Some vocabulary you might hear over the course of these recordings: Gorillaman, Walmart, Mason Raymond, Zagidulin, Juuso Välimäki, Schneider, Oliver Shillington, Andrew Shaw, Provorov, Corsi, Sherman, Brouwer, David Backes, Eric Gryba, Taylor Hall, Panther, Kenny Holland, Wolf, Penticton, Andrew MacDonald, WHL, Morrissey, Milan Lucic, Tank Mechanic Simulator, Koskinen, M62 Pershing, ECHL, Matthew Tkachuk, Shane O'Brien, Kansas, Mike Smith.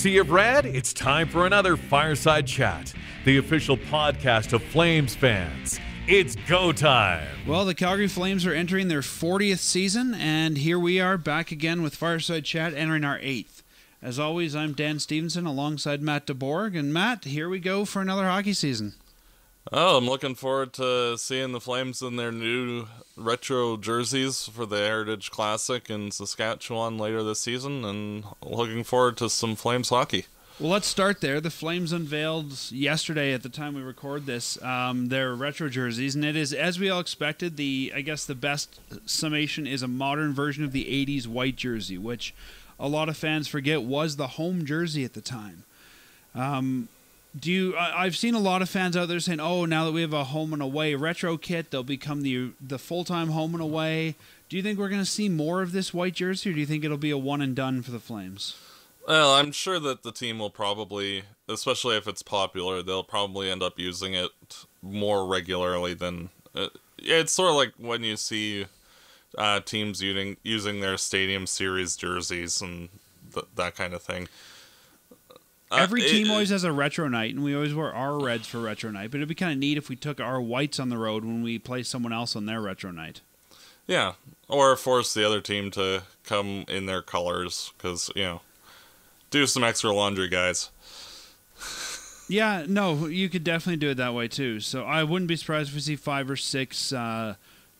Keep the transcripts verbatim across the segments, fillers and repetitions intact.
sea of red, it's time for another Fireside Chat, the official podcast of Flames fans. It's go time. Well, the Calgary Flames are entering their fortieth season, and here we are back again with Fireside Chat, entering our eighth. As always, I'm Dan Stevenson alongside Matt DeBorg, and Matt, here we go for another hockey season. Oh, I'm looking forward to seeing the Flames in their new retro jerseys for the Heritage Classic in Saskatchewan later this season, and looking forward to some Flames hockey. Well, let's start there. The Flames unveiled yesterday at the time we record this um, their retro jerseys, and it is, as we all expected, the I guess the best summation is a modern version of the eighties white jersey, which a lot of fans forget was the home jersey at the time. Um Do you, I've seen a lot of fans out there saying, oh, now that we have a home and away retro kit, they'll become the the full-time home and away. Do you think we're going to see more of this white jersey, or do you think it'll be a one and done for the Flames? Well, I'm sure that the team will probably, especially if it's popular, they'll probably end up using it more regularly than... Uh, it's sort of like when you see uh, teams using, using their Stadium Series jerseys and th- that kind of thing. Every uh, team it, always has a retro night, and we always wear our reds for retro night, but it'd be kind of neat if we took our whites on the road when we play someone else on their retro night. Yeah, or force the other team to come in their colors, because, you know, do some extra laundry, guys. Yeah, no, you could definitely do it that way, too. So I wouldn't be surprised if we see five or six uh,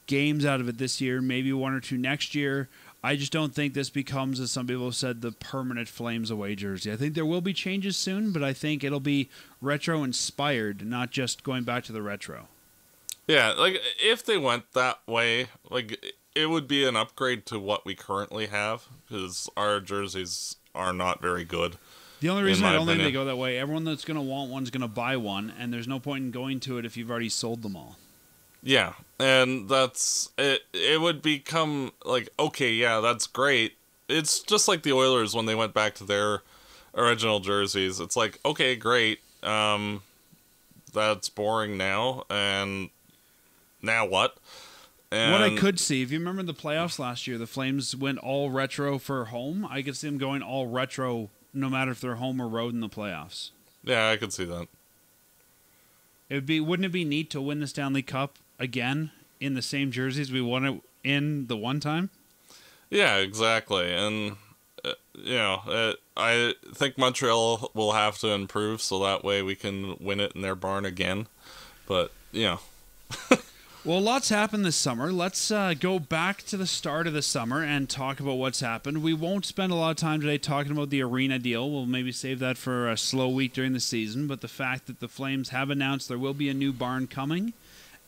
games out of it this year, maybe one or two next year. I just don't think this becomes, as some people have said, the permanent Flames away jersey. I think there will be changes soon, but I think it'll be retro-inspired, not just going back to the retro. Yeah, like, if they went that way, like, it would be an upgrade to what we currently have, because our jerseys are not very good. The only reason I don't think they go that way, everyone that's going to want one's going to buy one, and there's no point in going to it if you've already sold them all. Yeah, and that's it. It would become like, okay, yeah, that's great. It's just like the Oilers when they went back to their original jerseys. It's like, okay, great. Um, that's boring now, and now what? And what I could see, if you remember the playoffs last year, the Flames went all retro for home. I could see them going all retro, no matter if they're home or road in the playoffs. Yeah, I could see that. It'd be wouldn't it be neat to win the Stanley Cup again in the same jerseys we won it in the one time? Yeah, exactly. And uh, you know, uh, I think Montreal will have to improve so that way we can win it in their barn again. But you know, well, lots happened this summer. Let's uh, go back to the start of the summer and talk about what's happened. We won't spend a lot of time today talking about the arena deal. We'll maybe save that for a slow week during the season. But the fact that the Flames have announced there will be a new barn coming.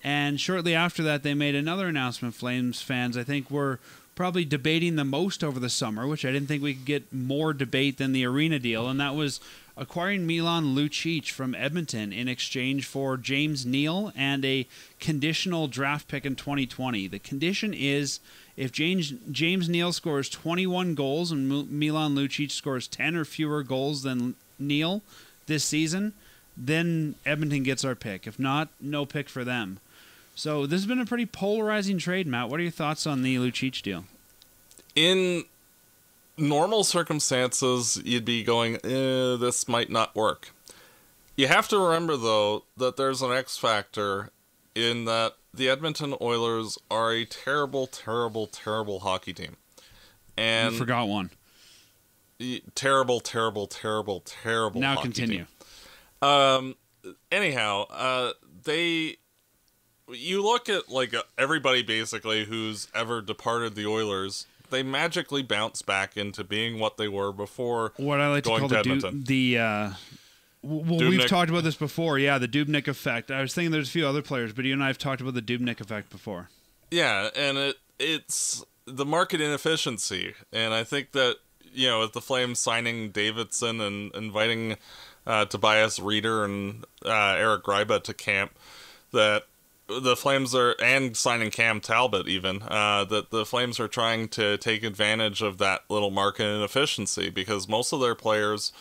And shortly after that, they made another announcement. Flames fans, I think, were probably debating the most over the summer, which I didn't think we could get more debate than the arena deal. And that was acquiring Milan Lucic from Edmonton in exchange for James Neal and a conditional draft pick in twenty twenty. The condition is if James, James Neal scores twenty-one goals and Milan Lucic scores ten or fewer goals than Neal this season, then Edmonton gets our pick. If not, no pick for them. So this has been a pretty polarizing trade, Matt. What are your thoughts on the Lucic deal? In normal circumstances, you'd be going, eh, this might not work. You have to remember, though, that there's an X factor in that the Edmonton Oilers are a terrible, terrible, terrible hockey team. And you forgot one. Terrible, terrible, terrible, terrible now hockey continue. Team. Um, anyhow, uh, they... You look at, like, everybody, basically, who's ever departed the Oilers, they magically bounce back into being what they were before what I like to call the, du- the uh, well, Dubnyk. We've talked about this before, yeah, the Dubnyk effect. I was thinking there's a few other players, but you and I have talked about the Dubnyk effect before. Yeah, and it it's the market inefficiency, and I think that, you know, with the Flames signing Davidson and inviting uh, Tobias Rieder and uh, Eric Gryba to camp, that the Flames are, and signing Cam Talbot even, uh, that the Flames are trying to take advantage of that little market inefficiency, because most of their players,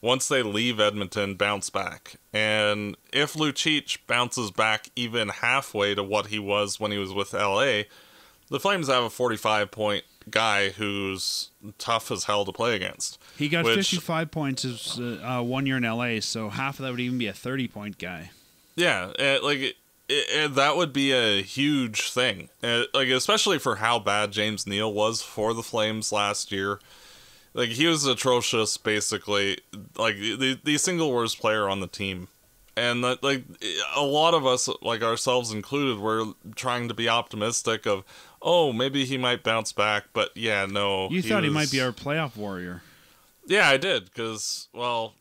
once they leave Edmonton, bounce back. And if Lucic bounces back even halfway to what he was when he was with L A, the Flames have a forty-five point guy who's tough as hell to play against. He got which, fifty-five points his uh, one year in L A, so half of that would even be a thirty point guy. Yeah, it, like it, it, that would be a huge thing, it, like especially for how bad James Neal was for the Flames last year. Like, he was atrocious, basically, like the the single worst player on the team. And that, like, a lot of us, like ourselves included, were trying to be optimistic of, oh, maybe he might bounce back. But yeah, no. You he thought was... he might be our playoff warrior. Yeah, I did, because, well,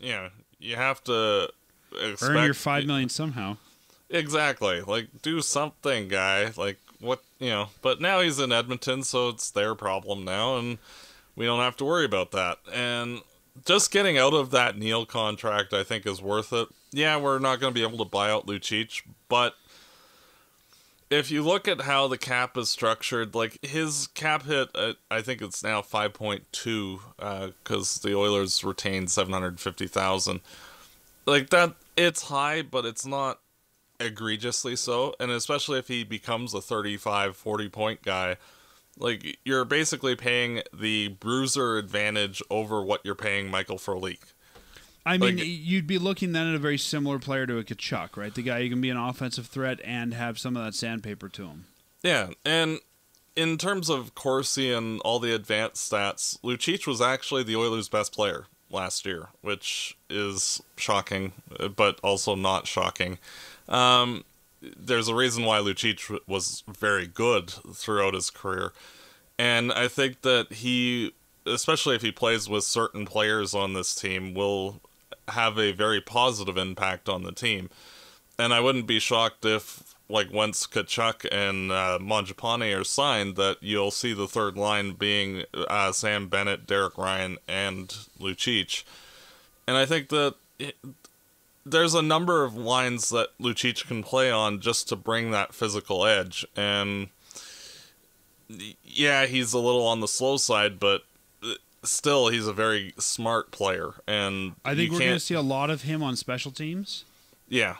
you know, you have to expect... earn your five million somehow. Exactly. Like, do something, guy. Like, what, you know? But now he's in Edmonton, so it's their problem now, and we don't have to worry about that. And just getting out of that Neal contract, I think, is worth it. Yeah, we're not going to be able to buy out Lucic, but if you look at how the cap is structured, like, his cap hit, uh, I think it's now five point two, because uh, the Oilers retained seven hundred fifty thousand dollars. Like, that, it's high, but it's not egregiously so, and especially if he becomes a thirty-five, forty point guy. Like, you're basically paying the bruiser advantage over what you're paying Michael Frolik. I mean, like, you'd be looking then at a very similar player to a Tkachuk, right? The guy who can be an offensive threat and have some of that sandpaper to him. Yeah, and in terms of Corsi and all the advanced stats, Lucic was actually the Oilers' best player last year, which is shocking, but also not shocking. Um... There's a reason why Lucic was very good throughout his career. And I think that he, especially if he plays with certain players on this team, will have a very positive impact on the team. And I wouldn't be shocked if, like, once Tkachuk and uh, Mangiapane are signed, that you'll see the third line being uh, Sam Bennett, Derek Ryan, and Lucic. And I think that... It, There's a number of lines that Lucic can play on just to bring that physical edge. And yeah, he's a little on the slow side, but still, he's a very smart player. And I think we're going to see a lot of him on special teams. Yeah.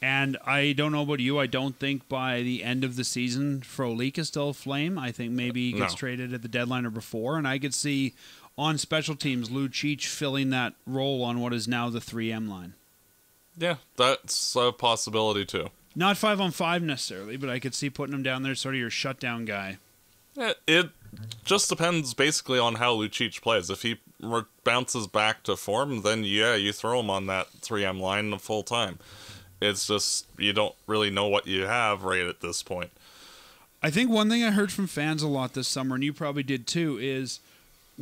And I don't know about you. I don't think by the end of the season, Frolik is still a Flame. I think maybe he gets no. traded at the deadline or before. And I could see on special teams, Lucic filling that role on what is now the three M line. Yeah, that's a possibility too. Not five on five necessarily, but I could see putting him down there, sort of your shutdown guy. It, it just depends basically on how Lucic plays. If he re bounces back to form, then yeah, you throw him on that three M line full time. It's just, you don't really know what you have right at this point. I think one thing I heard from fans a lot this summer, and you probably did too, is...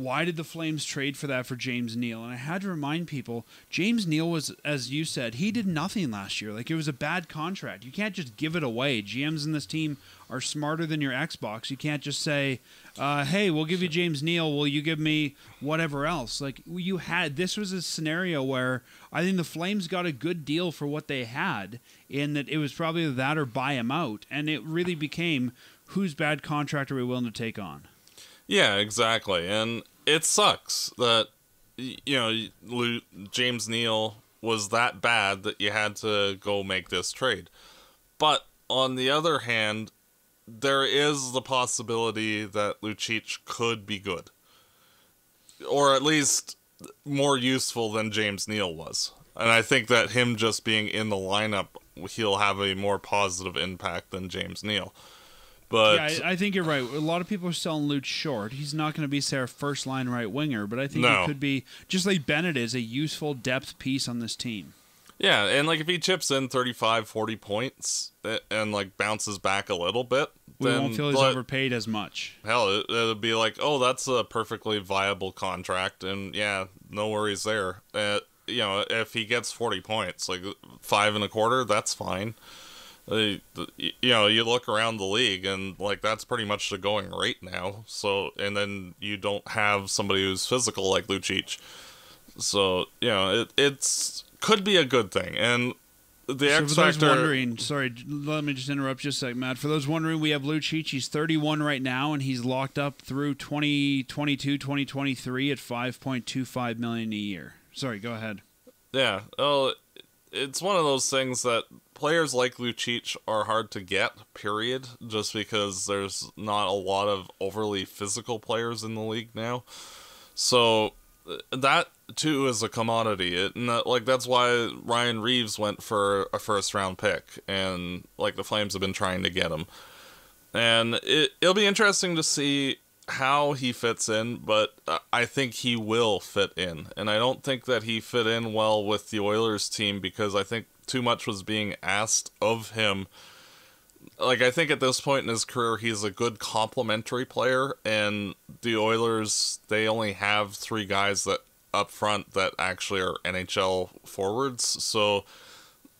why did the Flames trade for that for James Neal? And I had to remind people, James Neal was, as you said, he did nothing last year. Like, it was a bad contract. You can't just give it away. G Ms in this team are smarter than your Xbox. You can't just say, uh, hey, we'll give you James Neal. Will you give me whatever else? Like, you had, this was a scenario where I think the Flames got a good deal for what they had, in that it was probably that or buy him out. And it really became, whose bad contract are we willing to take on? Yeah, exactly, and it sucks that, you know, Lou, James Neal was that bad that you had to go make this trade. But on the other hand, there is the possibility that Lucic could be good, or at least more useful than James Neal was. And I think that him just being in the lineup, he'll have a more positive impact than James Neal. But yeah, I, I think you're right. A lot of people are selling Lucic short. He's not going to be, say, our first-line right winger, but I think no. he could be, just like Bennett is, a useful depth piece on this team. Yeah, and like if he chips in thirty-five, forty points and like bounces back a little bit, we then, won't feel he's but, overpaid as much. Hell, it, it'll be like, oh, that's a perfectly viable contract, and yeah, no worries there. Uh, you know, if he gets forty points, like five and a quarter, that's fine. You know, you look around the league and, like, that's pretty much the going rate now. So, and then you don't have somebody who's physical like Lucic. So, you know, it it's, could be a good thing. And the X Factor... for those wondering, sorry, let me just interrupt just a sec, Matt. For those wondering, we have Lucic. He's thirty-one right now, and he's locked up through twenty twenty-two, twenty twenty-three at five point two five million dollars a year. Sorry, go ahead. Yeah, well... it's one of those things that players like Lucic are hard to get, period, just because there's not a lot of overly physical players in the league now. So that too is a commodity. It, like, that's why Ryan Reeves went for a first round pick, and like the Flames have been trying to get him. And it, it'll be interesting to see how he fits in, but I think he will fit in. And I don't think that he fit in well with the Oilers team, because I think too much was being asked of him. Like, I think at this point in his career, he's a good complementary player, and the Oilers, they only have three guys that up front that actually are N H L forwards, so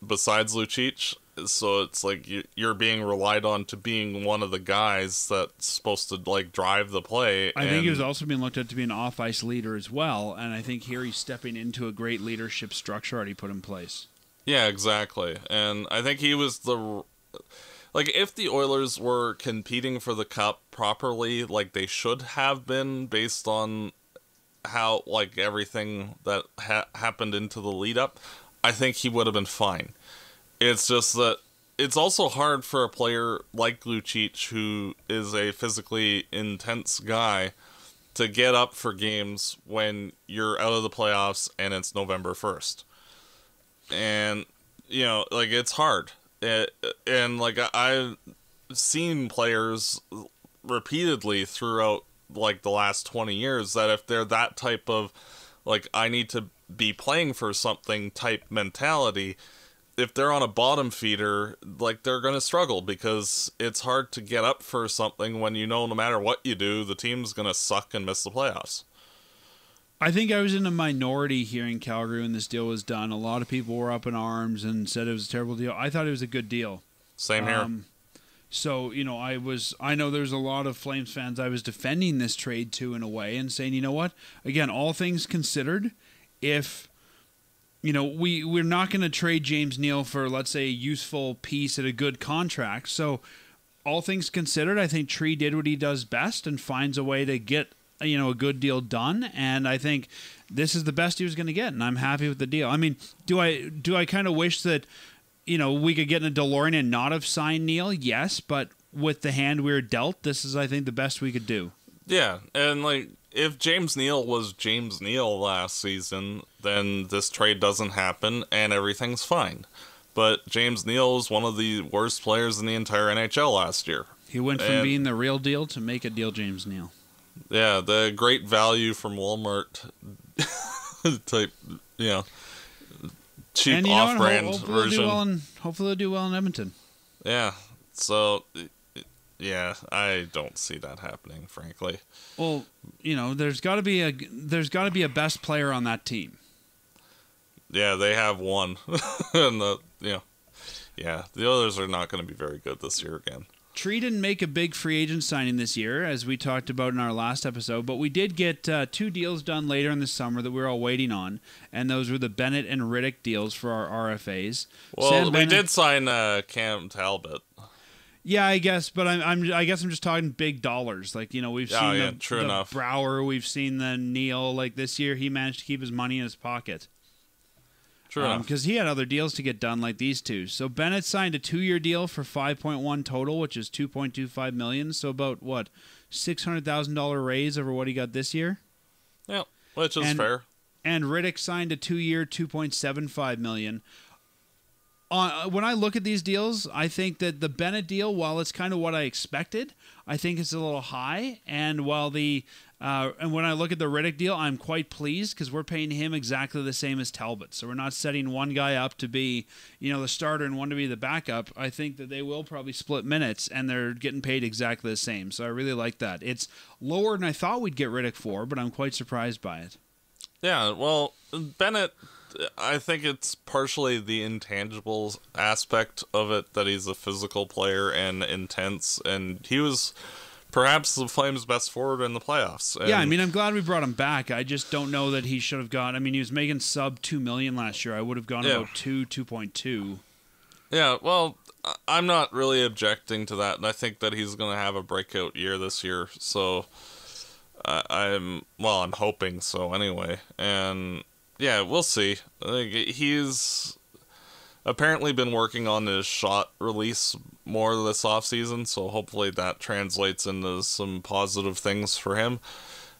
besides Lucic. So it's like you're being relied on to being one of the guys that's supposed to, like, drive the play. I and... think he was also being looked at to be an off-ice leader as well, and I think here he's stepping into a great leadership structure already put in place. Yeah, exactly. And I think he was the... Like, if the Oilers were competing for the Cup properly, like they should have been, based on how, like, everything that ha happened into the lead-up, I think he would have been fine. It's just that it's also hard for a player like Lucic, who is a physically intense guy, to get up for games when you're out of the playoffs and it's November first. And, you know, like, it's hard. It, and, like, I've seen players repeatedly throughout, like, the last twenty years that if they're that type of, like, I need to be playing for something type mentality... If they're on a bottom feeder, like, they're going to struggle, because it's hard to get up for something when you know no matter what you do, the team's going to suck and miss the playoffs. I think I was in a minority here in Calgary when this deal was done. A lot of people were up in arms and said it was a terrible deal. I thought it was a good deal. Same here. Um, so, you know, I was, I know there's a lot of Flames fans I was defending this trade to in a way, and saying, you know what, again, all things considered, if... You know, we, we're not going to trade James Neal for, let's say, a useful piece at a good contract. So all things considered, I think Tree did what he does best and finds a way to get, you know, a good deal done. And I think this is the best he was going to get, and I'm happy with the deal. I mean, do I do I kind of wish that, you know, we could get in a DeLorean and not have signed Neal? Yes, but with the hand we were dealt, this is, I think, the best we could do. Yeah, and, like, if James Neal was James Neal last season, then this trade doesn't happen and everything's fine. But James Neal was one of the worst players in the entire N H L last year. He went from and, being the real deal to make a deal, James Neal. Yeah, the great value from Walmart type, you know, cheap off-brand version. Hopefully they'll do well in, hopefully they'll do well in Edmonton. Yeah, so... Yeah, I don't see that happening, frankly. Well, you know, there's got to be a there's got to be a best player on that team. Yeah, they have one, and the you know, yeah, the others are not going to be very good this year again. Tree didn't make a big free agent signing this year, as we talked about in our last episode, but we did get uh, two deals done later in the summer that we were all waiting on, and those were the Bennett and Riddick deals for our R F As. Well, Sam we Bennett did sign uh, Cam Talbot. Yeah, I guess, but I'm, I'm. I guess I'm just talking big dollars. Like, you know, we've seen oh, yeah, the, true the enough. Brouwer, we've seen the Neal. Like, this year, he managed to keep his money in his pocket. True um, enough, because he had other deals to get done, like these two. So Bennett signed a two-year deal for five point one total, which is two point two five million dollars. So about what, six hundred thousand dollar raise over what he got this year. Yeah, which is and, fair. And Riddick signed a two-year, two point seven five million dollars. Uh, when I look at these deals, I think that the Bennett deal, while it's kind of what I expected, I think it's a little high. And while the uh, and when I look at the Riddick deal, I'm quite pleased, because we're paying him exactly the same as Talbot. So we're not setting one guy up to be, you know, the starter and one to be the backup. I think that they will probably split minutes, and they're getting paid exactly the same. So I really like that. It's lower than I thought we'd get Riddick for, but I'm quite surprised by it. Yeah, well, Bennett... I think it's partially the intangibles aspect of it, that he's a physical player and intense, and he was perhaps the Flames' best forward in the playoffs. And yeah, I mean, I'm glad we brought him back. I just don't know that he should have got. I mean, he was making sub two million last year. I would have gone yeah. about two, two point two. Yeah, well, I'm not really objecting to that, and I think that he's going to have a breakout year this year. So uh, I'm well, I'm hoping so anyway, and. Yeah, we'll see. Like, he's apparently been working on his shot release more this offseason, so hopefully that translates into some positive things for him.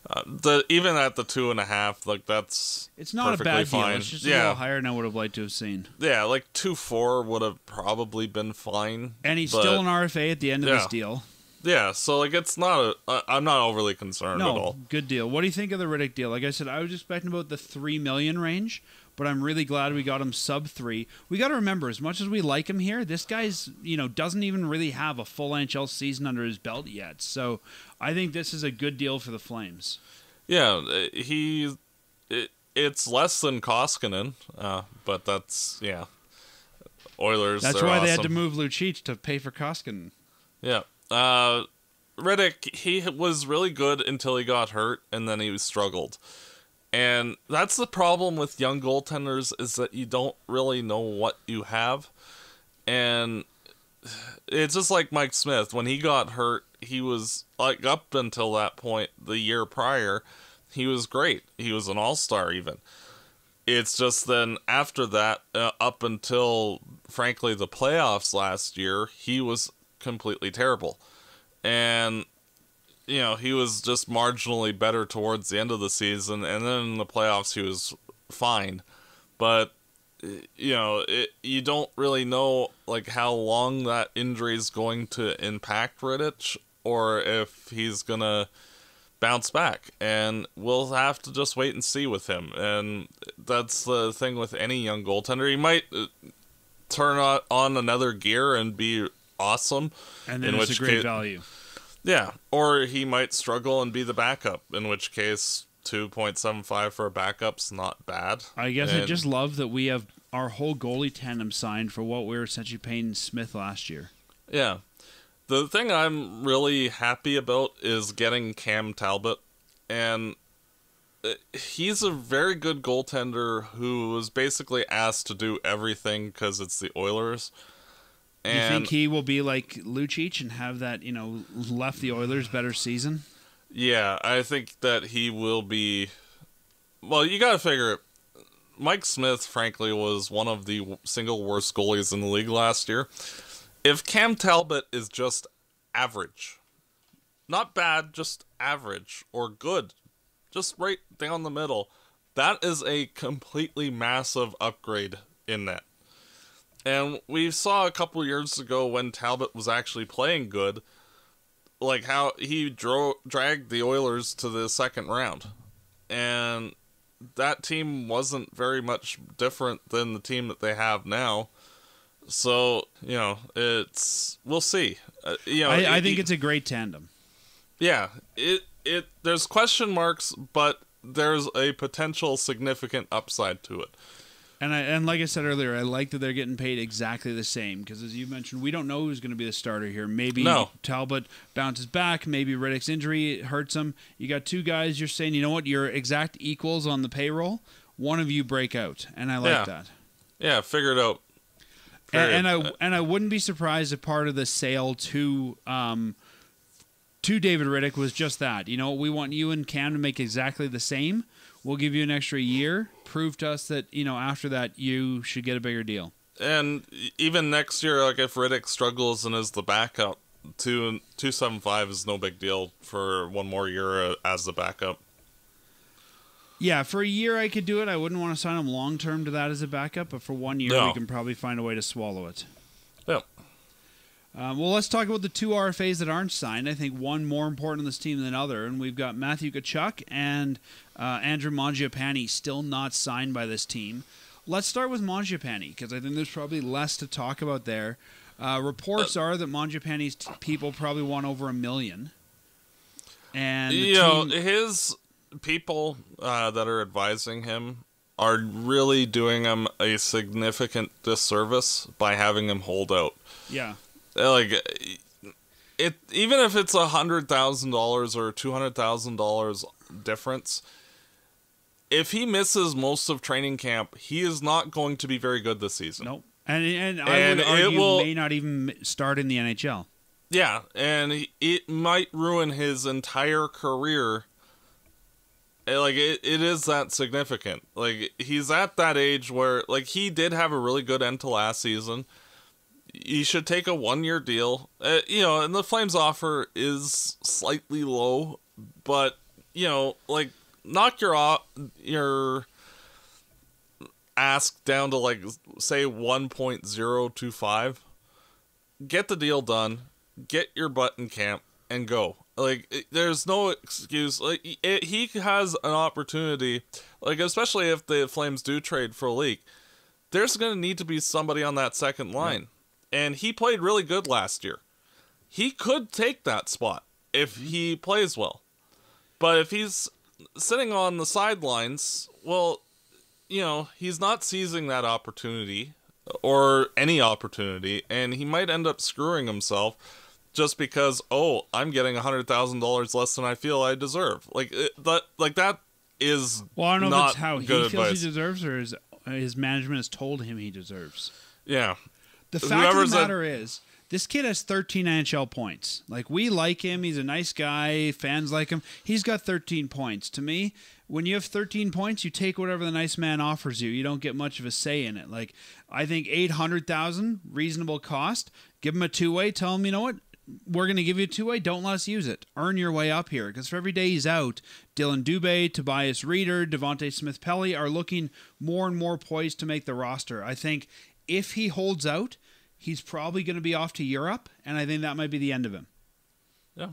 Uh, the even at the two and a half, like that's it's not a bad fine. deal. It's just yeah. a little higher than I would have liked to have seen. Yeah, like two four would have probably been fine. And he's but, still an R F A at the end of yeah. his deal. Yeah, so like it's not a, I'm not overly concerned no, at all. Good deal. What do you think of the Riedick deal? Like I said, I was expecting about the three million range, but I'm really glad we got him sub three. We got to remember, as much as we like him here, this guy's you know doesn't even really have a full N H L season under his belt yet. So I think this is a good deal for the Flames. Yeah, he it, it's less than Koskinen, uh, but that's yeah. Oilers. That's why awesome. they had to move Lucic to pay for Koskinen. Yeah. Uh, Riedick, he was really good until he got hurt, and then he struggled. And that's the problem with young goaltenders, is that you don't really know what you have. And it's just like Mike Smith. When he got hurt, he was, like, up until that point, the year prior, he was great. He was an all-star, even. It's just then after that, uh, up until, frankly, the playoffs last year, he was completely terrible. And you know, he was just marginally better towards the end of the season, and then in the playoffs he was fine. But you know, it, you don't really know like how long that injury is going to impact Riedick, or if he's gonna bounce back. And we'll have to just wait and see with him. And that's the thing with any young goaltender. He might turn on, on another gear and be awesome, and then in it's which a great case, value. Yeah, or he might struggle and be the backup, in which case two point seven five for a backup's not bad. I guess and I just love that we have our whole goalie tandem signed for what we were essentially paying Smith last year. Yeah. The thing I'm really happy about is getting Cam Talbot, and he's a very good goaltender who was basically asked to do everything because it's the Oilers. Do you think he will be like Lucic and have that, you know, left the Oilers better season? Yeah, I think that he will be. Well, you got to figure it. Mike Smith, frankly, was one of the single worst goalies in the league last year. If Cam Talbot is just average, not bad, just average or good, just right down the middle, that is a completely massive upgrade in that. And we saw a couple years ago when Talbot was actually playing good, like how he dro- dragged the Oilers to the second round. And that team wasn't very much different than the team that they have now. So, you know, it's we'll see. Uh, you know, I, it, I think he, it's a great tandem. Yeah, it it there's question marks, but there's a potential significant upside to it. And I, and like I said earlier, I like that they're getting paid exactly the same, because as you mentioned, we don't know who's going to be the starter here. Maybe no. Talbot bounces back. Maybe Riedick's injury hurts him. You got two guys. You're saying, you know what? You're exact equals on the payroll. One of you break out, and I like yeah. that. Yeah, figure it out. And, and I and I wouldn't be surprised if part of the sale to um to David Riedick was just that. You know, we want you and Cam to make exactly the same. We'll give you an extra year. Prove to us that, you know, after that, you should get a bigger deal. And even next year, like if Riedick struggles and is the backup, two two seven five is no big deal for one more year as the backup. Yeah, for a year I could do it. I wouldn't want to sign him long term to that as a backup, but for one year no. we can probably find a way to swallow it. Yeah. Um, well, let's talk about the two R F As that aren't signed. I think one more important on this team than other, and we've got Matthew Tkachuk and uh, Andrew Mangiapane still not signed by this team. Let's start with Mangiapane, because I think there's probably less to talk about there. Uh, reports are that Mangiapane's t- people probably want over a million. And you know, his people uh, that are advising him are really doing him a significant disservice by having him hold out. Yeah. Like, it even if it's a hundred thousand dollars or two hundred thousand dollars difference, if he misses most of training camp, he is not going to be very good this season. Nope, and and I and would argue will, may not even start in the N H L. Yeah, and it might ruin his entire career like it, it is that significant. Like, he's at that age where, like, he did have a really good end to last season. He should take a one-year deal. Uh, you know, and the Flames offer is slightly low, but, you know, like, knock your off your ask down to, like, say one point zero two five. Get the deal done, get your butt in camp, and go. Like, it, there's no excuse. Like, it, he has an opportunity, like, especially if the Flames do trade for Frolik, there's going to need to be somebody on that second line. Mm. And he played really good last year. He could take that spot if he plays well. But if he's sitting on the sidelines, well, you know, he's not seizing that opportunity or any opportunity, and he might end up screwing himself just because, oh, I'm getting one hundred thousand dollars less than I feel I deserve. Like, it, that, like that is well, I don't know not if that's how he feels advice. He deserves, or his, his management has told him he deserves. Yeah. The fact Whoever's of the matter that... is, this kid has thirteen N H L points. Like, we like him. He's a nice guy. Fans like him. He's got thirteen points. To me, when you have thirteen points, you take whatever the nice man offers you. You don't get much of a say in it. Like, I think eight hundred thousand dollars, reasonable cost. Give him a two-way. Tell him, you know what? We're going to give you a two-way. Don't let us use it. Earn your way up here. Because for every day he's out, Dylan Dubé, Tobias Rieder, Devante Smith-Pelly are looking more and more poised to make the roster. I think if he holds out, he's probably going to be off to Europe, and I think that might be the end of him. Yeah.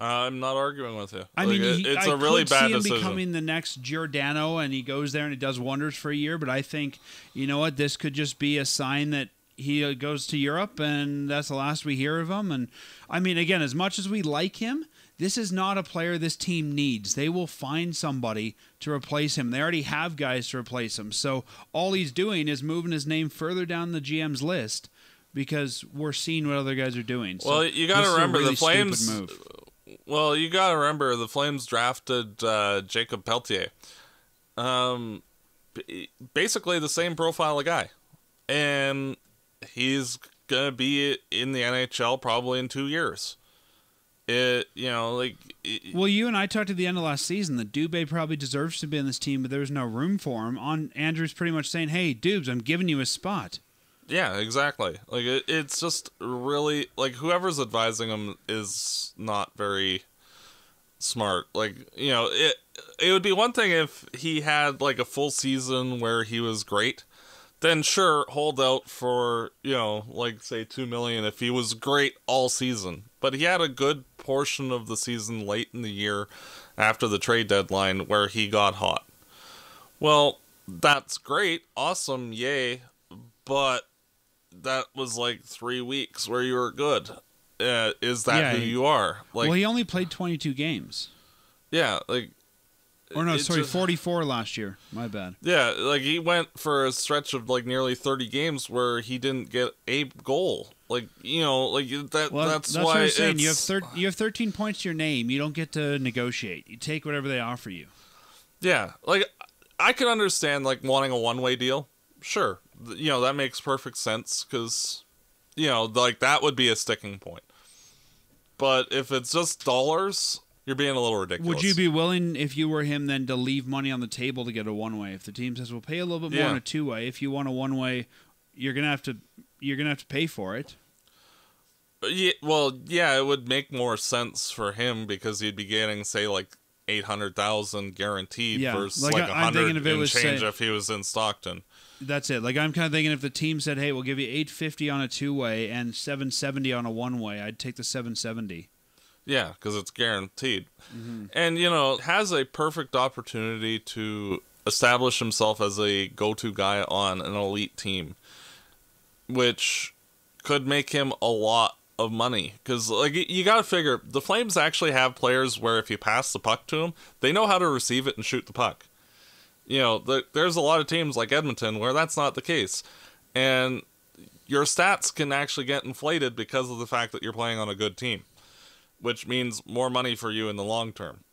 Uh, I'm not arguing with you. I like, mean, he, it's I a really bad decision. I could see him becoming the next Giordano, and he goes there and he does wonders for a year, but I think, you know what, this could just be a sign that he goes to Europe, and that's the last we hear of him. And, I mean, again, as much as we like him, this is not a player this team needs. They will find somebody to replace him. They already have guys to replace him. So all he's doing is moving his name further down the G M's list because we're seeing what other guys are doing. So well, you got to remember really the Flames. Well, you got to remember the Flames drafted uh, Jacob Peltier. Um, basically the same profile of guy. And he's going to be in the N H L probably in two years. It, you know, like... It, well, you and I talked at the end of last season that Dubé probably deserves to be in this team, but there's no room for him. On Andrew's pretty much saying, hey, Dubes, I'm giving you a spot. Yeah, exactly. Like, it, it's just really... Like, whoever's advising him is not very smart. Like, you know, it, it would be one thing if he had, like, a full season where he was great. Then, sure, hold out for, you know, like, say, two million dollars if he was great all season. But he had a good portion of the season late in the year after the trade deadline where he got hot. Well, that's great. Awesome. Yay. But that was like three weeks where you were good. Uh, is that yeah, who he, you are? Like, well, he only played twenty-two games. Yeah. Like, or no, sorry, just, forty-four last year. My bad. Yeah. Like, he went for a stretch of like nearly thirty games where he didn't get a goal. Like, you know, like that. Well, that's, that's why what I'm saying. You have thir you have thirteen points to your name. You don't get to negotiate. You take whatever they offer you. Yeah, like I can understand like wanting a one-way deal. Sure, you know that makes perfect sense because, you know, like that would be a sticking point. But if it's just dollars, you're being a little ridiculous. Would you be willing, if you were him, then to leave money on the table to get a one-way? If the team says we'll pay a little bit more yeah. on a two-way, if you want a one-way, you're gonna have to. You're going to have to pay for it. Yeah, well, yeah, it would make more sense for him because he'd be getting, say, like eight hundred thousand dollars guaranteed yeah, versus like, like one hundred thousand dollars and was, change say, if he was in Stockton. That's it. Like, I'm kind of thinking if the team said, hey, we'll give you eight fifty on a two-way and seven seventy on a one-way, I'd take the seven seventy. Yeah, because it's guaranteed. Mm-hmm. And, you know, has a perfect opportunity to establish himself as a go-to guy on an elite team, which could make him a lot of money. Because, like, you got to figure, the Flames actually have players where if you pass the puck to them, they know how to receive it and shoot the puck. You know, the, there's a lot of teams like Edmonton where that's not the case. And your stats can actually get inflated because of the fact that you're playing on a good team, which means more money for you in the long term.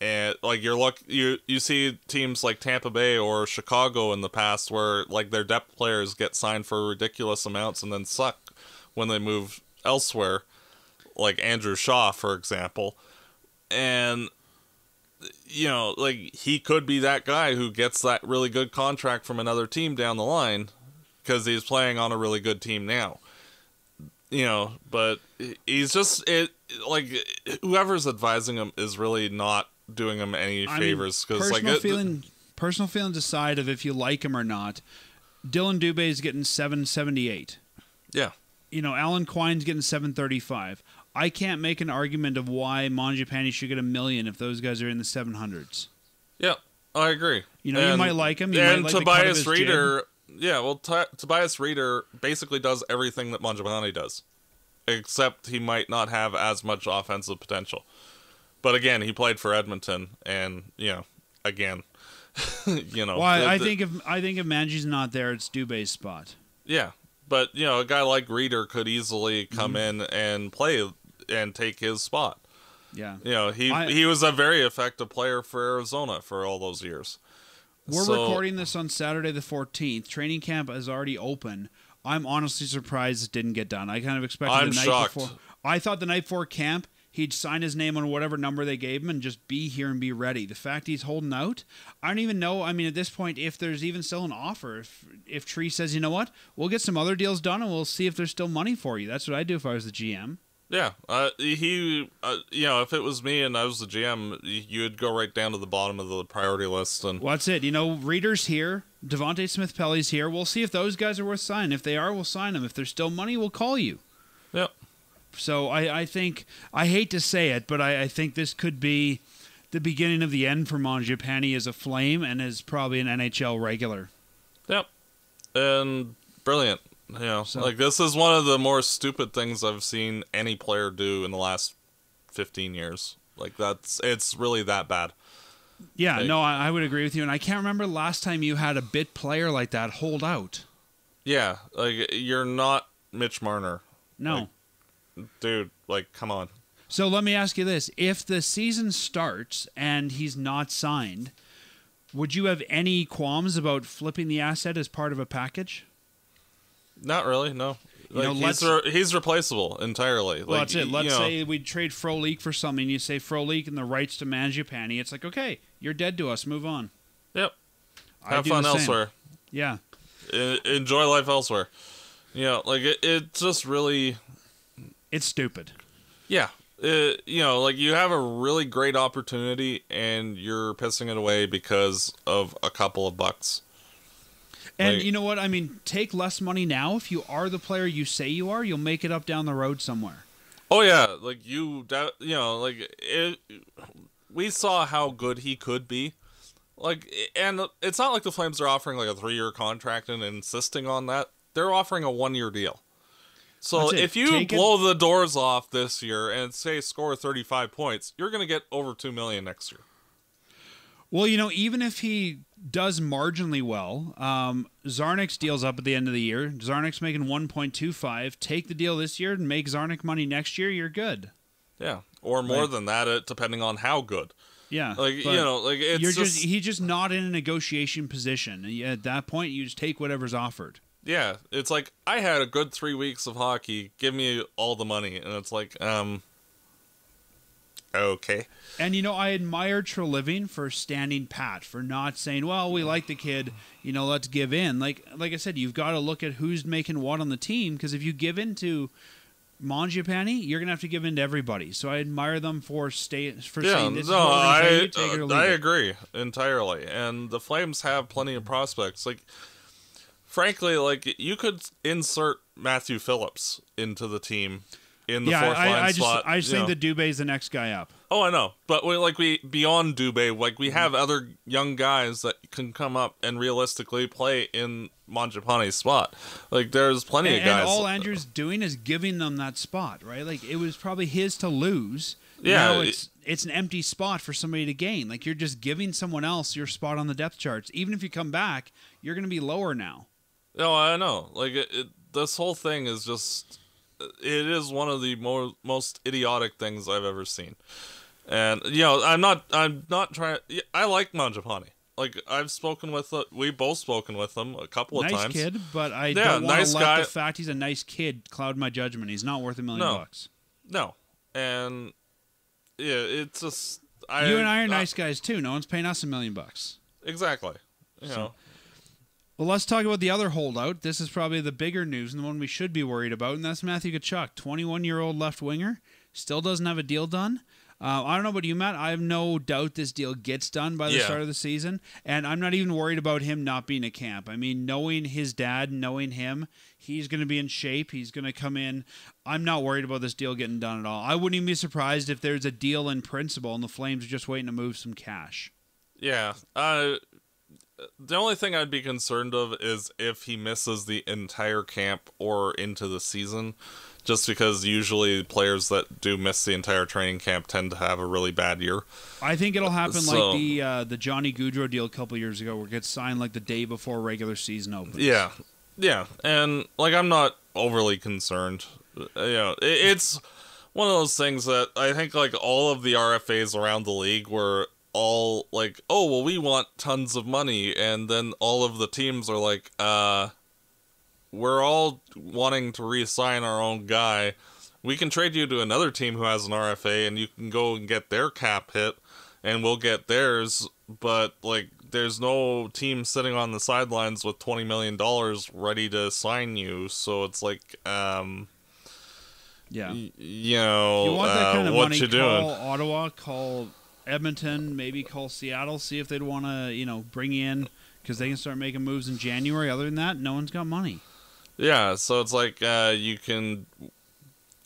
And, like, you're look, you you see teams like Tampa Bay or Chicago in the past where, like, their depth players get signed for ridiculous amounts and then suck when they move elsewhere, like Andrew Shaw, for example. And you know, like, he could be that guy who gets that really good contract from another team down the line because he's playing on a really good team now. You know, but he's just, it like, whoever's advising him is really not doing him any I favors. Mean, cause, personal, like, it, feeling, personal feeling to side of if you like him or not, Dylan Dubé is getting seven seventy-eight. Yeah. You know, Alan Quine's getting seven thirty-five. I can't make an argument of why Mangiapane should get a million if those guys are in the seven hundreds. Yeah, I agree. You know, and, you might like him. You and might like Tobias Rieder, yeah, well, Tobias Rieder basically does everything that Mangiapane does, except he might not have as much offensive potential. But again, he played for Edmonton, and you know, again, you know. Well, the, I think the, if I think if Mangi's not there, it's Dubé's spot. Yeah. But, you know, a guy like Rieder could easily come mm-hmm. in and play and take his spot. Yeah. You know, he, I, he was a very effective player for Arizona for all those years. We're so, recording this on Saturday the fourteenth. Training camp is already open. I'm honestly surprised it didn't get done. I kind of expected I'm the night shocked. before. I thought the night before camp, he'd sign his name on whatever number they gave him and just be here and be ready. The fact he's holding out, I don't even know, I mean, at this point, if there's even still an offer. If, if Tree says, you know what, we'll get some other deals done and we'll see if there's still money for you. That's what I'd do if I was the G M. Yeah. Uh, he, uh, you know, if it was me and I was the G M, you'd go right down to the bottom of the priority list. And well, that's it. You know, Reader's here. Devante Smith-Pelly's here. We'll see if those guys are worth signing. If they are, we'll sign them. If there's still money, we'll call you. Yep. So I, I think, I hate to say it, but I, I think this could be the beginning of the end for Mangiapane as a Flame and is probably an N H L regular. Yep. And brilliant. You know, so, like, this is one of the more stupid things I've seen any player do in the last fifteen years. Like, that's, it's really that bad. Yeah, like, no, I, I would agree with you. And I can't remember last time you had a bit player like that hold out. Yeah, like, you're not Mitch Marner. No. Like, dude, like, come on. So let me ask you this. If the season starts and he's not signed, would you have any qualms about flipping the asset as part of a package? Not really, no. Like, you know, he's, re he's replaceable entirely. Well, like, that's it. Let's you know. say we trade Frolik for something. You say Frolik and the rights to Mangiapane. It's like, okay, you're dead to us. Move on. Yep. Have fun elsewhere. Yeah. I enjoy life elsewhere. You know, like, it, it just really... It's stupid. Yeah. It, you know, like, you have a really great opportunity and you're pissing it away because of a couple of bucks. And like, you know what? I mean, take less money now. If you are the player you say you are, you'll make it up down the road somewhere. Oh, yeah. Like, you, you know, like, it, we saw how good he could be. Like, and it's not like the Flames are offering, like, a three-year contract and insisting on that. They're offering a one-year deal. So if you Take blow it. the doors off this year and say score thirty-five points, you're going to get over two million dollars next year. Well, you know, even if he does marginally well, um, Zarnik's deal's up at the end of the year. Zarnik's making one point two five. Take the deal this year and make Zarnik money next year. You're good. Yeah, or more like, than that, depending on how good. Yeah, like you know, like it's you're just, just he's just not in a negotiation position. At that point, you just take whatever's offered. Yeah, it's like, I had a good three weeks of hockey, give me all the money. And it's like, um, okay. And, you know, I admire Treliving for standing pat, for not saying, well, we like the kid, you know, let's give in. Like like I said, you've got to look at who's making what on the team, because if you give in to Mangiapane, you're going to have to give in to everybody. So I admire them for, stay, for yeah, saying this. No, I, uh, I agree entirely. And the Flames have plenty of prospects. Like... Frankly, like, you could insert Matthew Phillips into the team in the yeah, fourth I, line I spot. Yeah, I just think that Dubé's the next guy up. Oh, I know. But, we, like, we beyond Dubé, like, we have other young guys that can come up and realistically play in Mangiapane's spot. Like, there's plenty and, of guys. And all Andrew's there. doing is giving them that spot, right? Like, it was probably his to lose. Yeah. Now it's, it's an empty spot for somebody to gain. Like, you're just giving someone else your spot on the depth charts. Even if you come back, you're going to be lower now. No, I know. Like, it, it, this whole thing is just... It is one of the more, most idiotic things I've ever seen. And, you know, I'm not... I'm not trying... I like Mangiapane. Like, I've spoken with... Uh, we've both spoken with him a couple of nice times. Nice kid, but I yeah, don't want nice to let guy. the fact he's a nice kid cloud my judgment. He's not worth a million no. bucks. No. And, yeah, it's just... I, you and I are I, nice guys too. No one's paying us a million bucks. Exactly. You so, know. Well, let's talk about the other holdout. This is probably the bigger news and the one we should be worried about, and that's Matthew Tkachuk, twenty-one-year-old left winger, still doesn't have a deal done. Uh, I don't know about you, Matt. I have no doubt this deal gets done by the yeah. start of the season, and I'm not even worried about him not being at camp. I mean, knowing his dad, knowing him, he's going to be in shape. He's going to come in. I'm not worried about this deal getting done at all. I wouldn't even be surprised if there's a deal in principle and the Flames are just waiting to move some cash. Yeah. Uh, the only thing I'd be concerned of is if he misses the entire camp or into the season. Just because usually players that do miss the entire training camp tend to have a really bad year. I think it'll happen so, like the uh, the Johnny Gaudreau deal a couple years ago, where it gets signed like the day before regular season opens. Yeah, yeah, and like I'm not overly concerned. You know, it, it's one of those things that I think like all of the R F As around the league were all like, "Oh, well, we want tons of money," and then all of the teams are like, "Uh." We're all wanting to re-sign our own guy. We can trade you to another team who has an R F A, and you can go and get their cap hit, and we'll get theirs. But, like, there's no team sitting on the sidelines with twenty million dollars ready to sign you. So it's like, um... yeah. Y- you know, you want that kind of uh, what money, you doing? Call Ottawa, call Edmonton, maybe call Seattle, see if they'd want to, you know, bring in... Because they can start making moves in January. Other than that, no one's got money. Yeah, so it's like uh, you can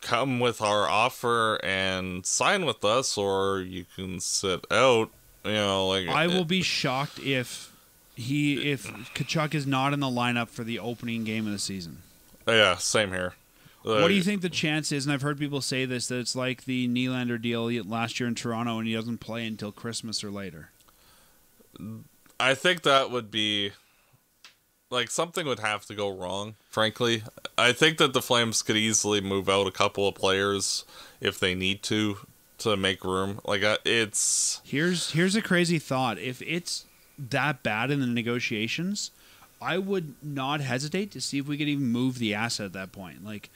come with our offer and sign with us, or you can sit out. You know, like I will it, be shocked if he if Tkachuk is not in the lineup for the opening game of the season. Yeah, same here. Like, what do you think the chance is? And I've heard people say this, that it's like the Nylander deal last year in Toronto, and he doesn't play until Christmas or later. I think that would be... Like, something would have to go wrong, frankly. I think that the Flames could easily move out a couple of players if they need to, to make room. Like, it's... Here's here's a crazy thought. If it's that bad in the negotiations, I would not hesitate to see if we could even move the asset at that point. Like...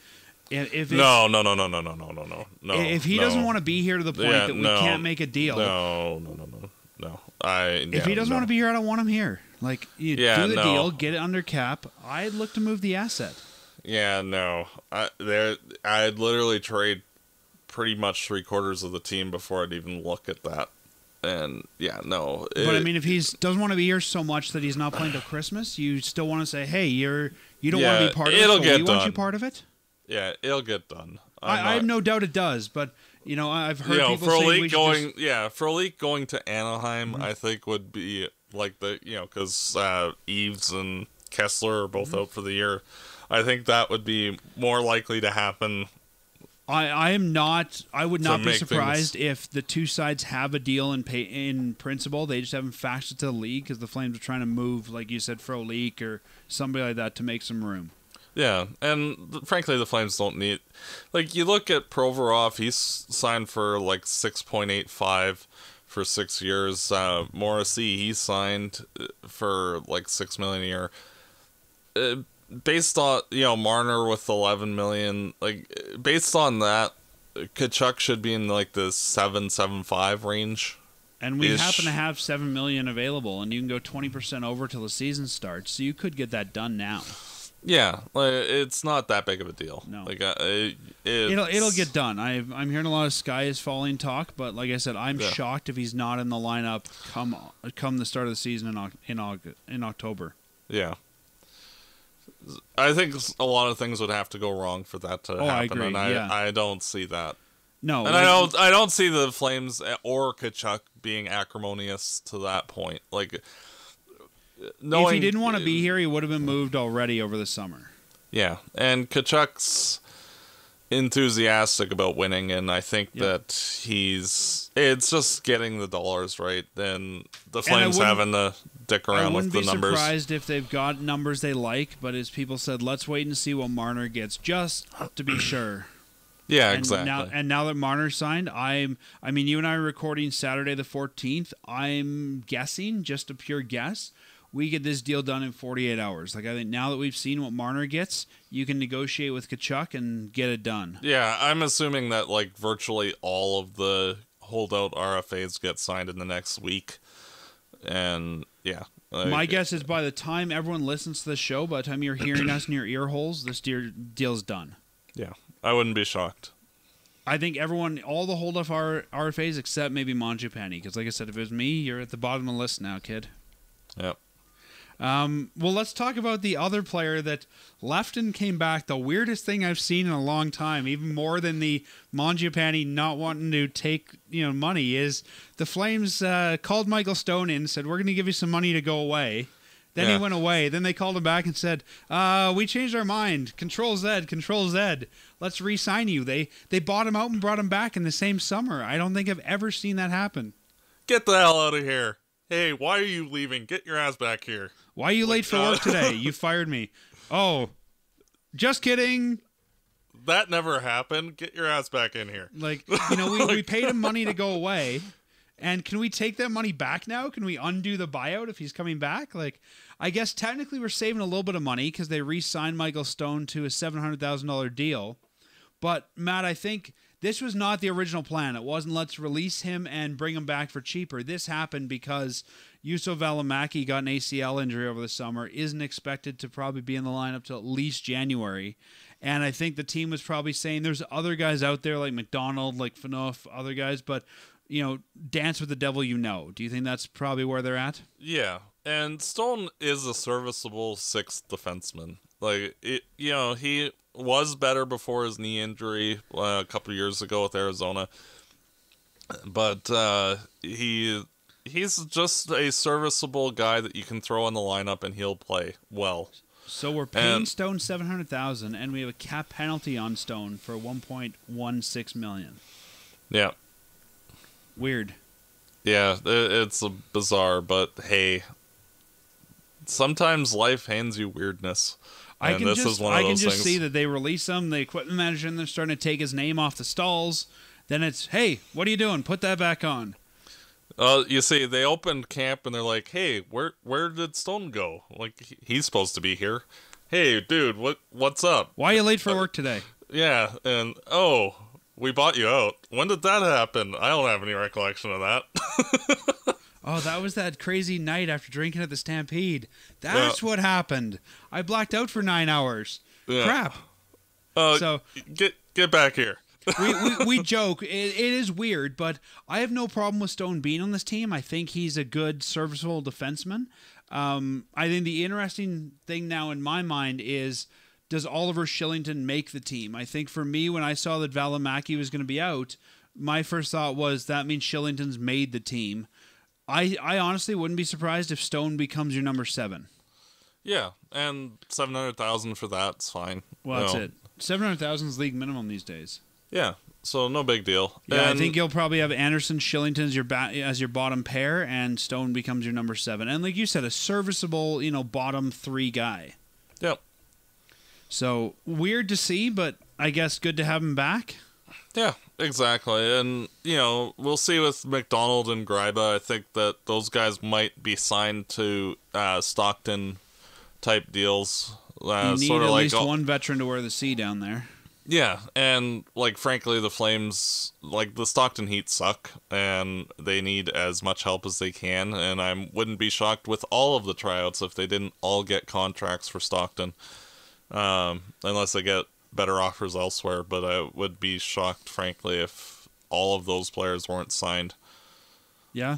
If no, no, no, no, no, no, no, no, no. If he no. doesn't want to be here to the point yeah, that we no, can't make a deal... No, no, no, no. No, I. Yeah, if he doesn't no. want to be here, I don't want him here. Like, you yeah, do the no. deal, get it under cap. I'd look to move the asset. Yeah, no, I there. I'd literally trade pretty much three quarters of the team before I'd even look at that. And yeah, no. It, but I mean, if he doesn't want to be here so much that he's not playing till Christmas, you still want to say, "Hey, you're you don't yeah, want to be part of it. It'll so get we done. Want you part of it." Yeah, it'll get done. I, not... I have no doubt it does, but. You know, I've heard you know, people Frolik say we going, just... Yeah, Frolik going to Anaheim, mm-hmm. I think, would be like the... You know, because uh, Eves and Kessler are both mm-hmm. out for the year. I think that would be more likely to happen. I, I am not... I would not be surprised things... if the two sides have a deal in, pay, in principle. They just haven't faxed it to the league because the Flames are trying to move, like you said, Frolik or somebody like that to make some room. Yeah, and th- frankly, the Flames don't need... Like, you look at Provorov, he's signed for, like, six point eight five for six years. Uh, Morrissey, he signed for, like, six million dollars a year. Uh, based on, you know, Marner with eleven million dollars, like, based on that, Tkachuk should be in, like, the seven seven five range. And we happen to have seven million dollars available, and you can go twenty percent over till the season starts, so you could get that done now. Yeah, like, it's not that big of a deal. No, like uh, it, it'll it'll get done. I've, I'm hearing a lot of sky is falling talk, but like I said, I'm yeah. shocked if he's not in the lineup come come the start of the season in in August, in October. Yeah, I think a lot of things would have to go wrong for that to oh, happen, I agree. and I yeah. I don't see that. No, and like, I don't I don't see the Flames or Tkachuk being acrimonious to that point. Like. Knowing, if he didn't want to be here, he would have been moved already over the summer. Yeah, and Tkachuk's enthusiastic about winning, and I think yep. that he's... It's just getting the dollars right, and the Flames and having to dick around with the numbers. I wouldn't be surprised if they've got numbers they like, but as people said, let's wait and see what Marner gets, just to be sure. Yeah, and exactly. Now, and now that Marner signed, I'm... I mean, you and I are recording Saturday the fourteenth. I'm guessing, just a pure guess... We get this deal done in forty-eight hours. Like, I think now that we've seen what Marner gets, you can negotiate with Tkachuk and get it done. Yeah, I'm assuming that, like, virtually all of the holdout R F As get signed in the next week. And yeah, like, my guess is by the time everyone listens to the show, by the time you're hearing us in your ear holes, this deal deal's done. Yeah, I wouldn't be shocked. I think everyone, all the holdup R F As except maybe Mangiapane, because like I said, if it was me, you're at the bottom of the list now, kid. Yep. Um, well, let's talk about the other player that left and came back. The weirdest thing I've seen in a long time, even more than the Mangiapane not wanting to take you know money, is the Flames uh, called Michael Stone in and said, we're going to give you some money to go away. Then yeah. he went away. Then they called him back and said, uh, we changed our mind. Control Z, Control Z. Let's re-sign you. They they bought him out and brought him back in the same summer. I don't think I've ever seen that happen. Get the hell out of here. Hey, why are you leaving? Get your ass back here. Why are you like, late for uh, work today? You fired me. Oh, just kidding. That never happened. Get your ass back in here. Like, you know, we, like, we paid him money to go away. And can we take that money back now? Can we undo the buyout if he's coming back? Like, I guess technically we're saving a little bit of money because they re-signed Michael Stone to a seven hundred thousand dollar deal. But, Matt, I think this was not the original plan. It wasn't let's release him and bring him back for cheaper. This happened because Juuso Välimäki got an A C L injury over the summer, isn't expected to probably be in the lineup till at least January. And I think the team was probably saying there's other guys out there like MacDonald, like Phaneuf, other guys, but you know, dance with the devil you know. Do you think that's probably where they're at? Yeah, and Stone is a serviceable sixth defenseman. Like, it, you know, he was better before his knee injury uh, a couple of years ago with Arizona. But uh, he he's just a serviceable guy that you can throw in the lineup and he'll play well. So we're paying and, Stone seven hundred thousand dollars, and we have a cap penalty on Stone for one point one six million dollars. Yeah. Weird. Yeah, it's a bizarre, but hey, sometimes life hands you weirdness. And I can this just, is one of I those can just things. see that they release him, the equipment manager, and they're starting to take his name off the stalls. Then it's, hey, what are you doing? Put that back on. Uh, you see, they opened camp and they're like, hey, where where did Stone go? Like, he's supposed to be here. Hey, dude, what what's up? Why are you late for uh, work today? Yeah, and oh, we bought you out. When did that happen? I don't have any recollection of that. Oh, that was that crazy night after drinking at the Stampede. That's yeah. what happened. I blacked out for nine hours. Yeah. Crap. Uh, so get get back here. we, we we joke. It, it is weird, but I have no problem with Stone being on this team. I think he's a good, serviceable defenseman. Um, I think the interesting thing now in my mind is, does Oliver Shillington make the team? I think for me, when I saw that Välimäki was going to be out, my first thought was that means Shillington's made the team. I, I honestly wouldn't be surprised if Stone becomes your number seven. Yeah, and seven hundred thousand dollars for that's fine. Well, that's no. it. seven hundred thousand dollars is league minimum these days. Yeah, so no big deal. Yeah, and I think you'll probably have Anderson, Shillington as your, ba as your bottom pair, and Stone becomes your number seven. And like you said, a serviceable, you know, bottom three guy. Yep. So, weird to see, but I guess good to have him back. Yeah, exactly. And, you know, we'll see with MacDonald and Gryba. I think that those guys might be signed to uh, Stockton-type deals. Uh, you need sort of at like least one veteran to wear the C down there. Yeah, and, like, frankly, the Flames, like, the Stockton Heat suck, and they need as much help as they can, and I wouldn't be shocked with all of the tryouts if they didn't all get contracts for Stockton. Um, unless I get better offers elsewhere, but I would be shocked, frankly, if all of those players weren't signed. Yeah,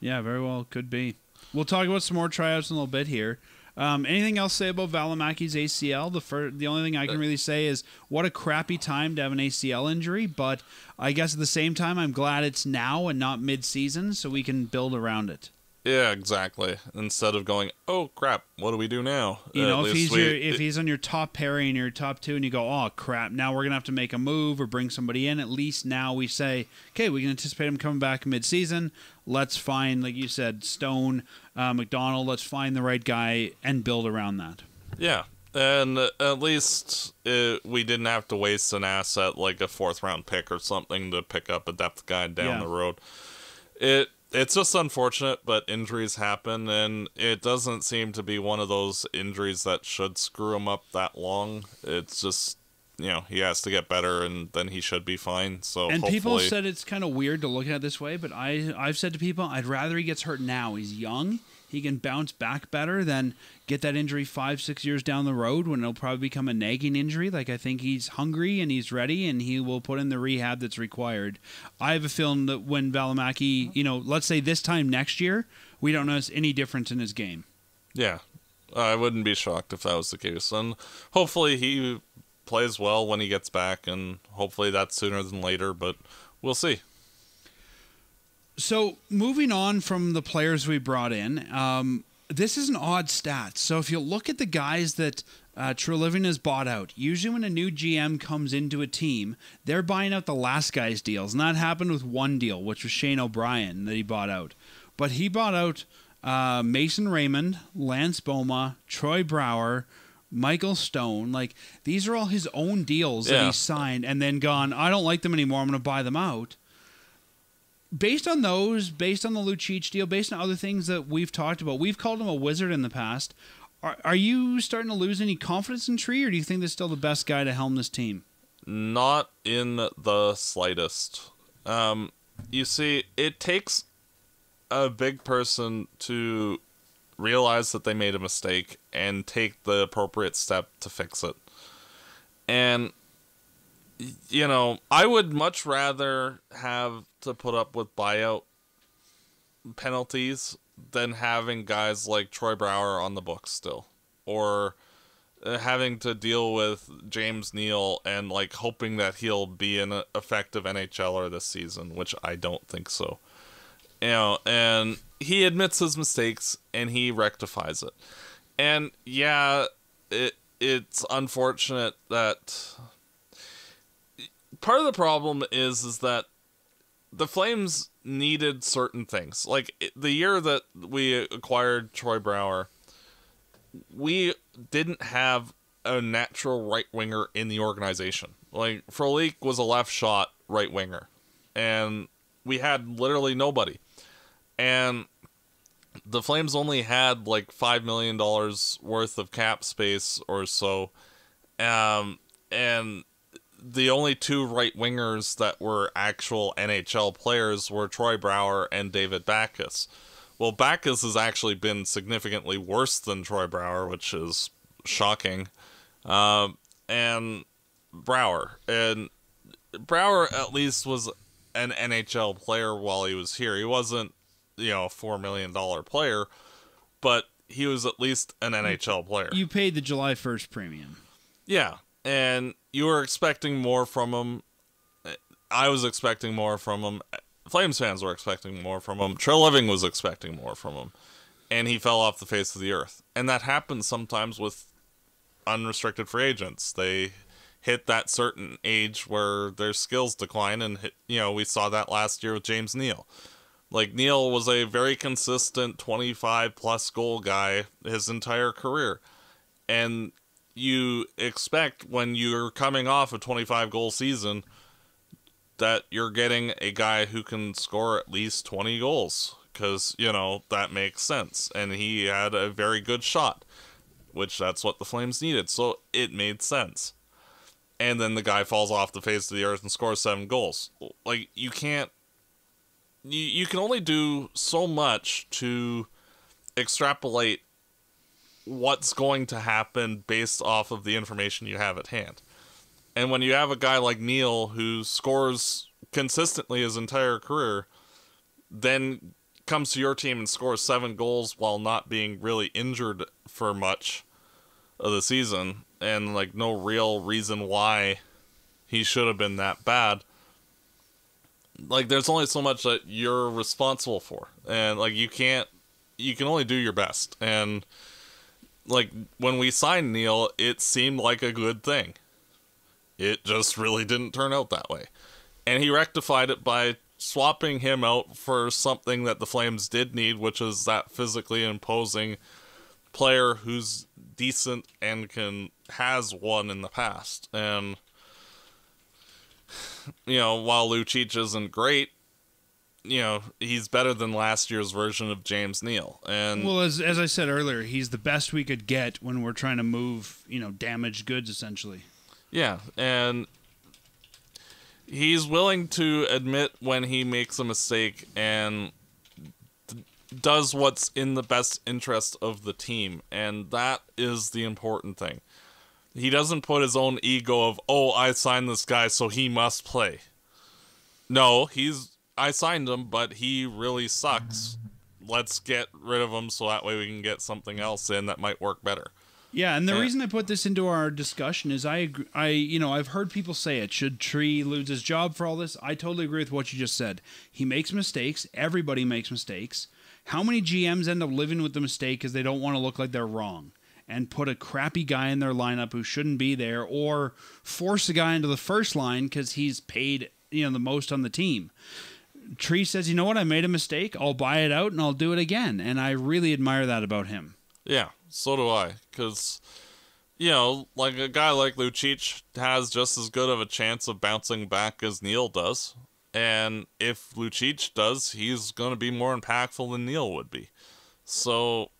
yeah, very well could be. We'll talk about some more tryouts in a little bit here. Um, anything else say about Välimäki's A C L? The first, the only thing I can really say is what a crappy time to have an A C L injury, but I guess at the same time, I'm glad it's now and not mid-season, so we can build around it. Yeah, exactly. Instead of going, oh crap, what do we do now? You know, if he's we, your, if it, he's on your top pairing, your top two, and you go, oh crap, now we're gonna have to make a move or bring somebody in. At least now we say, okay, we can anticipate him coming back mid-season. Let's find, like you said, Stone, uh, MacDonald. Let's find the right guy and build around that. Yeah, and at least it, we didn't have to waste an asset like a fourth round pick or something to pick up a depth guy down yeah. the road. It. It's just unfortunate, but injuries happen, and it doesn't seem to be one of those injuries that should screw him up that long. It's just you know, he has to get better, and then he should be fine. So and hopefully... people said it's kind of weird to look at it this way, but I I've said to people, I'd rather he gets hurt now. He's young. He can bounce back better than get that injury five, six years down the road when it'll probably become a nagging injury. Like, I think he's hungry and he's ready and he will put in the rehab that's required. I have a feeling that when Välimäki, you know, let's say this time next year, we don't notice any difference in his game. Yeah, I wouldn't be shocked if that was the case. And hopefully he plays well when he gets back, and hopefully that's sooner than later, but we'll see. So moving on from the players we brought in, um, this is an odd stat. So if you look at the guys that uh, True Living has bought out, usually when a new G M comes into a team, they're buying out the last guy's deals. And that happened with one deal, which was Shane O'Brien that he bought out. But he bought out uh, Mason Raymond, Lance Boma, Troy Brouwer, Michael Stone. Like, these are all his own deals yeah. that he signed and then gone, I don't like them anymore, I'm going to buy them out. Based on those, based on the Lucic deal, based on other things that we've talked about, we've called him a wizard in the past. Are, are you starting to lose any confidence in Tree, or do you think that's still the best guy to helm this team? Not in the slightest. Um, you see, it takes a big person to realize that they made a mistake and take the appropriate step to fix it. And... you know, I would much rather have to put up with buyout penalties than having guys like Troy Brouwer on the books still, or having to deal with James Neal and like hoping that he'll be an effective N H L er this season, which I don't think so. You know, and he admits his mistakes and he rectifies it. And yeah, it it's unfortunate that. Part of the problem is is that the Flames needed certain things. Like, the year that we acquired Troy Brouwer, we didn't have a natural right winger in the organization. Like, Frolik was a left shot right winger, and we had literally nobody. And the Flames only had like five million dollars worth of cap space or so, um, and. The only two right wingers that were actual N H L players were Troy Brouwer and David Backes. Well, Backes has actually been significantly worse than Troy Brouwer, which is shocking. Um, and Brouwer. And Brouwer at least was an N H L player while he was here. He wasn't, you know, a four million dollar player, but he was at least an N H L player. You paid the July first premium. Yeah. And you were expecting more from him. I was expecting more from him. Flames fans were expecting more from him. Trill Living was expecting more from him. And he fell off the face of the earth. And that happens sometimes with unrestricted free agents. They hit that certain age where their skills decline. And, hit, you know, we saw that last year with James Neal. Like, Neal was a very consistent twenty-five plus goal guy his entire career. And... you expect when you're coming off a twenty-five goal season that you're getting a guy who can score at least twenty goals, because, you know, that makes sense. And he had a very good shot, which that's what the Flames needed, so it made sense. And then the guy falls off the face of the earth and scores seven goals. Like, you can't... You, you can only do so much to extrapolate what's going to happen based off of the information you have at hand. And when you have a guy like Neal who scores consistently his entire career, then comes to your team and scores seven goals while not being really injured for much of the season, and like no real reason why he should have been that bad. Like, there's only so much that you're responsible for. And like, you can't, you can only do your best. And like, when we signed Neal, it seemed like a good thing. It just really didn't turn out that way. And he rectified it by swapping him out for something that the Flames did need, which is that physically imposing player who's decent and can has won in the past. And, you know, while Lucic isn't great, you know, he's better than last year's version of James Neal. And well, as as I said earlier, he's the best we could get when we're trying to move, you know, damaged goods, essentially. Yeah, and he's willing to admit when he makes a mistake and does what's in the best interest of the team, and that is the important thing. He doesn't put his own ego of, oh, I signed this guy, so he must play. No, he's, I signed him, but he really sucks. Let's get rid of him so that way we can get something else in that might work better. Yeah, and the and, reason I put this into our discussion is I, agree, I, you know, I've heard people say it. Should Tree lose his job for all this? I totally agree with what you just said. He makes mistakes. Everybody makes mistakes. How many G Ms end up living with the mistake because they don't want to look like they're wrong and put a crappy guy in their lineup who shouldn't be there, or force a guy into the first line because he's paid, you know, the most on the team? Tree says, you know what? I made a mistake. I'll buy it out and I'll do it again. And I really admire that about him. Yeah, so do I. Because, you know, like a guy like Lucic has just as good of a chance of bouncing back as Neal does. And if Lucic does, he's going to be more impactful than Neal would be. So,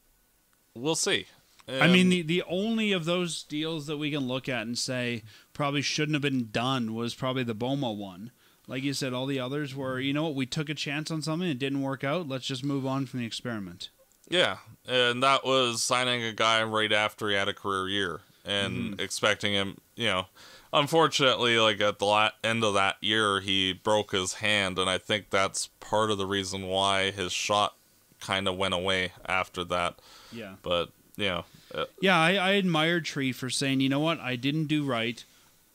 we'll see. And I mean, the, the only of those deals that we can look at and say probably shouldn't have been done was probably the Boma one. Like you said, all the others were, you know what, we took a chance on something, it didn't work out, let's just move on from the experiment. Yeah, and that was signing a guy right after he had a career year and mm-hmm. expecting him, you know... Unfortunately, like at the la end of that year, he broke his hand, and I think that's part of the reason why his shot kind of went away after that. Yeah. But, you know. Uh, yeah, I, I admire Tree for saying, you know what, I didn't do right.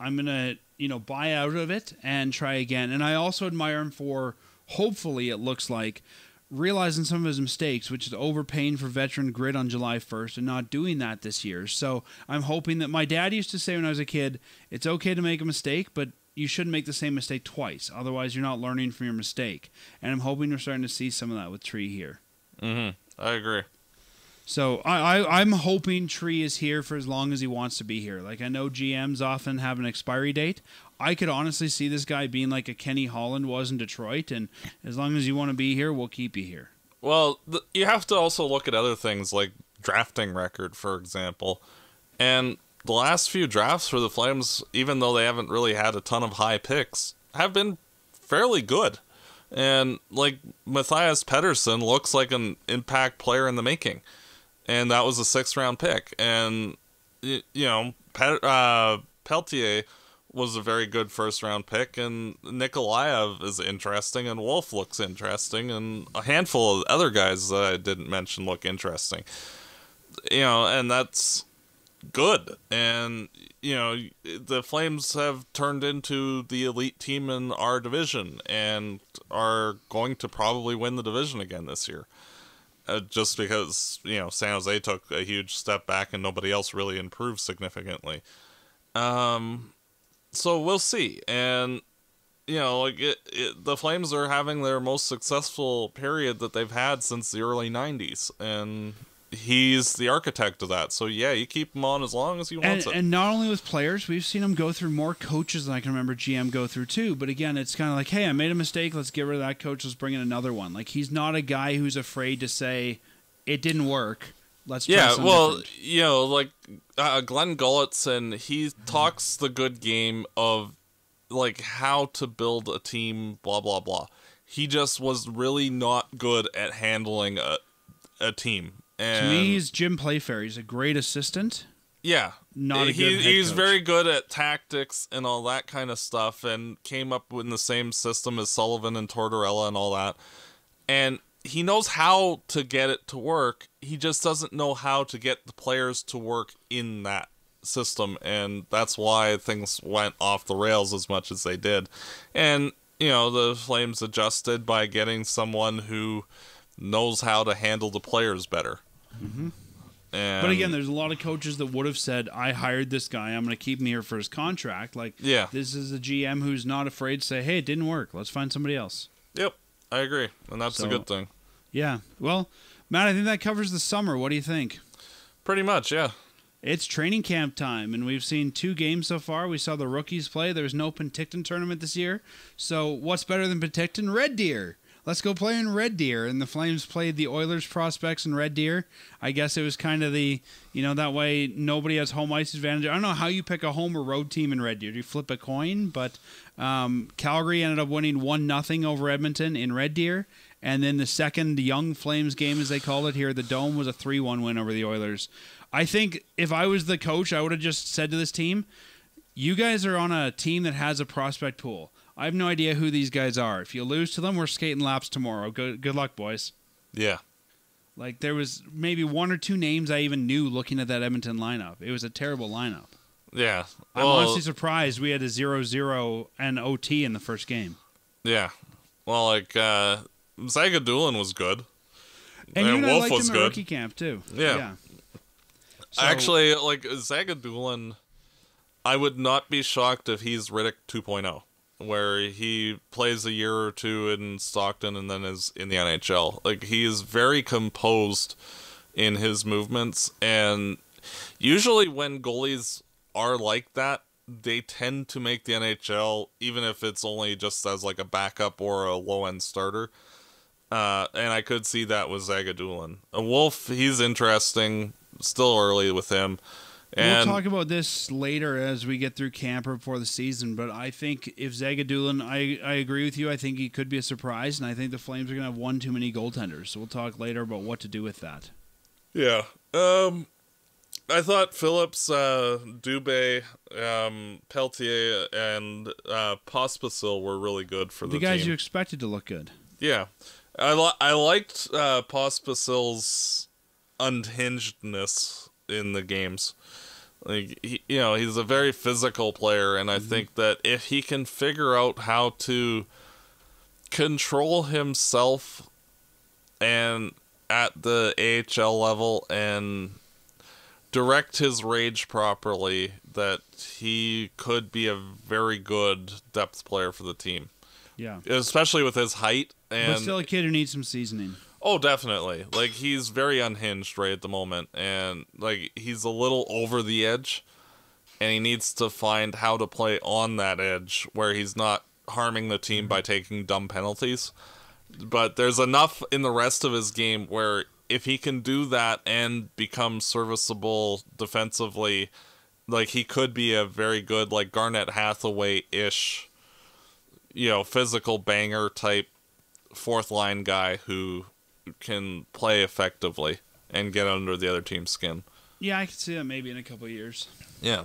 I'm going to, you know, buy out of it and try again. And I also admire him for, hopefully it looks like, realizing some of his mistakes, which is overpaying for veteran grit on July first and not doing that this year. So I'm hoping that my dad used to say when I was a kid, it's okay to make a mistake, but you shouldn't make the same mistake twice. Otherwise, you're not learning from your mistake. And I'm hoping we're starting to see some of that with Tree here. Mm-hmm. I agree. So I, I, I'm hoping Tree is here for as long as he wants to be here. Like, I know G Ms often have an expiry date. I could honestly see this guy being like a Kenny Holland was in Detroit, and as long as you want to be here, we'll keep you here. Well, th you have to also look at other things like drafting record, for example. And the last few drafts for the Flames, even though they haven't really had a ton of high picks, have been fairly good. And, like, Matthias Pettersson looks like an impact player in the making. And that was a sixth-round pick. And, you know, Pet uh, Peltier... was a very good first round pick, and Nikolaev is interesting, and Wolf looks interesting, and a handful of other guys that I didn't mention look interesting. You know, and that's good. And, you know, the Flames have turned into the elite team in our division and are going to probably win the division again this year. Uh, just because, you know, San Jose took a huge step back and nobody else really improved significantly. Um... So we'll see, and you know, like it, it, the Flames are having their most successful period that they've had since the early nineties, and he's the architect of that. So yeah, you keep him on as long as he wants and, it. And not only with players, we've seen him go through more coaches than I can remember G M go through too. But again, it's kind of like, hey, I made a mistake. Let's get rid of that coach. Let's bring in another one. Like, he's not a guy who's afraid to say it didn't work. Let's yeah, well, different. you know, like uh, Glenn Gulletson, he talks the good game of, like, how to build a team, blah, blah, blah. He just was really not good at handling a, a team. And to me, he's Jim Playfair. He's a great assistant. Yeah. Not a he, good head He's coach. very good at tactics and all that kind of stuff, and came up with the same system as Sullivan and Tortorella and all that. And he knows how to get it to work. He just doesn't know how to get the players to work in that system, and that's why things went off the rails as much as they did. And, you know, the Flames adjusted by getting someone who knows how to handle the players better. Mm-hmm. And but again, there's a lot of coaches that would have said, I hired this guy, I'm going to keep him here for his contract. Like, yeah. This is a G M who's not afraid to say, hey, it didn't work, let's find somebody else. Yep, I agree, and that's so, a good thing. Yeah, well, Matt, I think that covers the summer. What do you think? Pretty much, yeah. It's training camp time, and we've seen two games so far. We saw the rookies play. There's no Penticton tournament this year, so what's better than Penticton? Red Deer. let's go play in Red Deer. And the Flames played the Oilers prospects in Red Deer. I guess it was kind of the, you know, that way nobody has home ice advantage. I don't know how you pick a home or road team in Red Deer. Do you flip a coin? But um, Calgary ended up winning one nothing over Edmonton in Red Deer. And then the second Young Flames game, as they call it here, the Dome, was a three one win over the Oilers. I think if I was the coach, I would have just said to this team, you guys are on a team that has a prospect pool. I have no idea who these guys are. If you lose to them, we're skating laps tomorrow. Good, good luck, boys. Yeah. Like, there was maybe one or two names I even knew looking at that Edmonton lineup. It was a terrible lineup. Yeah. Well, I'm honestly surprised we had a zero zero and O T in the first game. Yeah. Well, like, uh, Zagidulin was good. And, and you know, Wolf I liked was him good. At rookie camp, too. Yeah. yeah. So, actually, like, Zagidulin, I would not be shocked if he's Riddick two point oh, where he plays a year or two in Stockton and then is in the N H L. Like, he is very composed in his movements, and usually when goalies are like that, they tend to make the N H L, even if it's only just as, like, a backup or a low-end starter. Uh, and I could see that with Zagidulin. A Wolf, he's interesting. Still early with him. And we'll talk about this later as we get through camp or before the season, but I think if Zagidulin, I, I agree with you, I think he could be a surprise, and I think the Flames are going to have one too many goaltenders, so we'll talk later about what to do with that. Yeah. Um, I thought Phillips, uh, Dubé, um, Peltier, and uh, Pospisil were really good for the, the guys team. You expected to look good. Yeah. I, li I liked uh, Pospisil's unhingedness in the games. Like, he, you know, he's a very physical player, and I mm-hmm. think that if he can figure out how to control himself and at the A H L level and direct his rage properly, that he could be a very good depth player for the team. Yeah. Especially with his height. And but still a kid who needs some seasoning. Oh, definitely. Like, he's very unhinged right at the moment, and, like, he's a little over the edge, and he needs to find how to play on that edge where he's not harming the team by taking dumb penalties. But there's enough in the rest of his game where if he can do that and become serviceable defensively, like, he could be a very good, like, Garnett Hathaway-ish, you know, physical banger type fourth line guy who can play effectively and get under the other team's skin. Yeah, I can see that maybe in a couple of years. Yeah.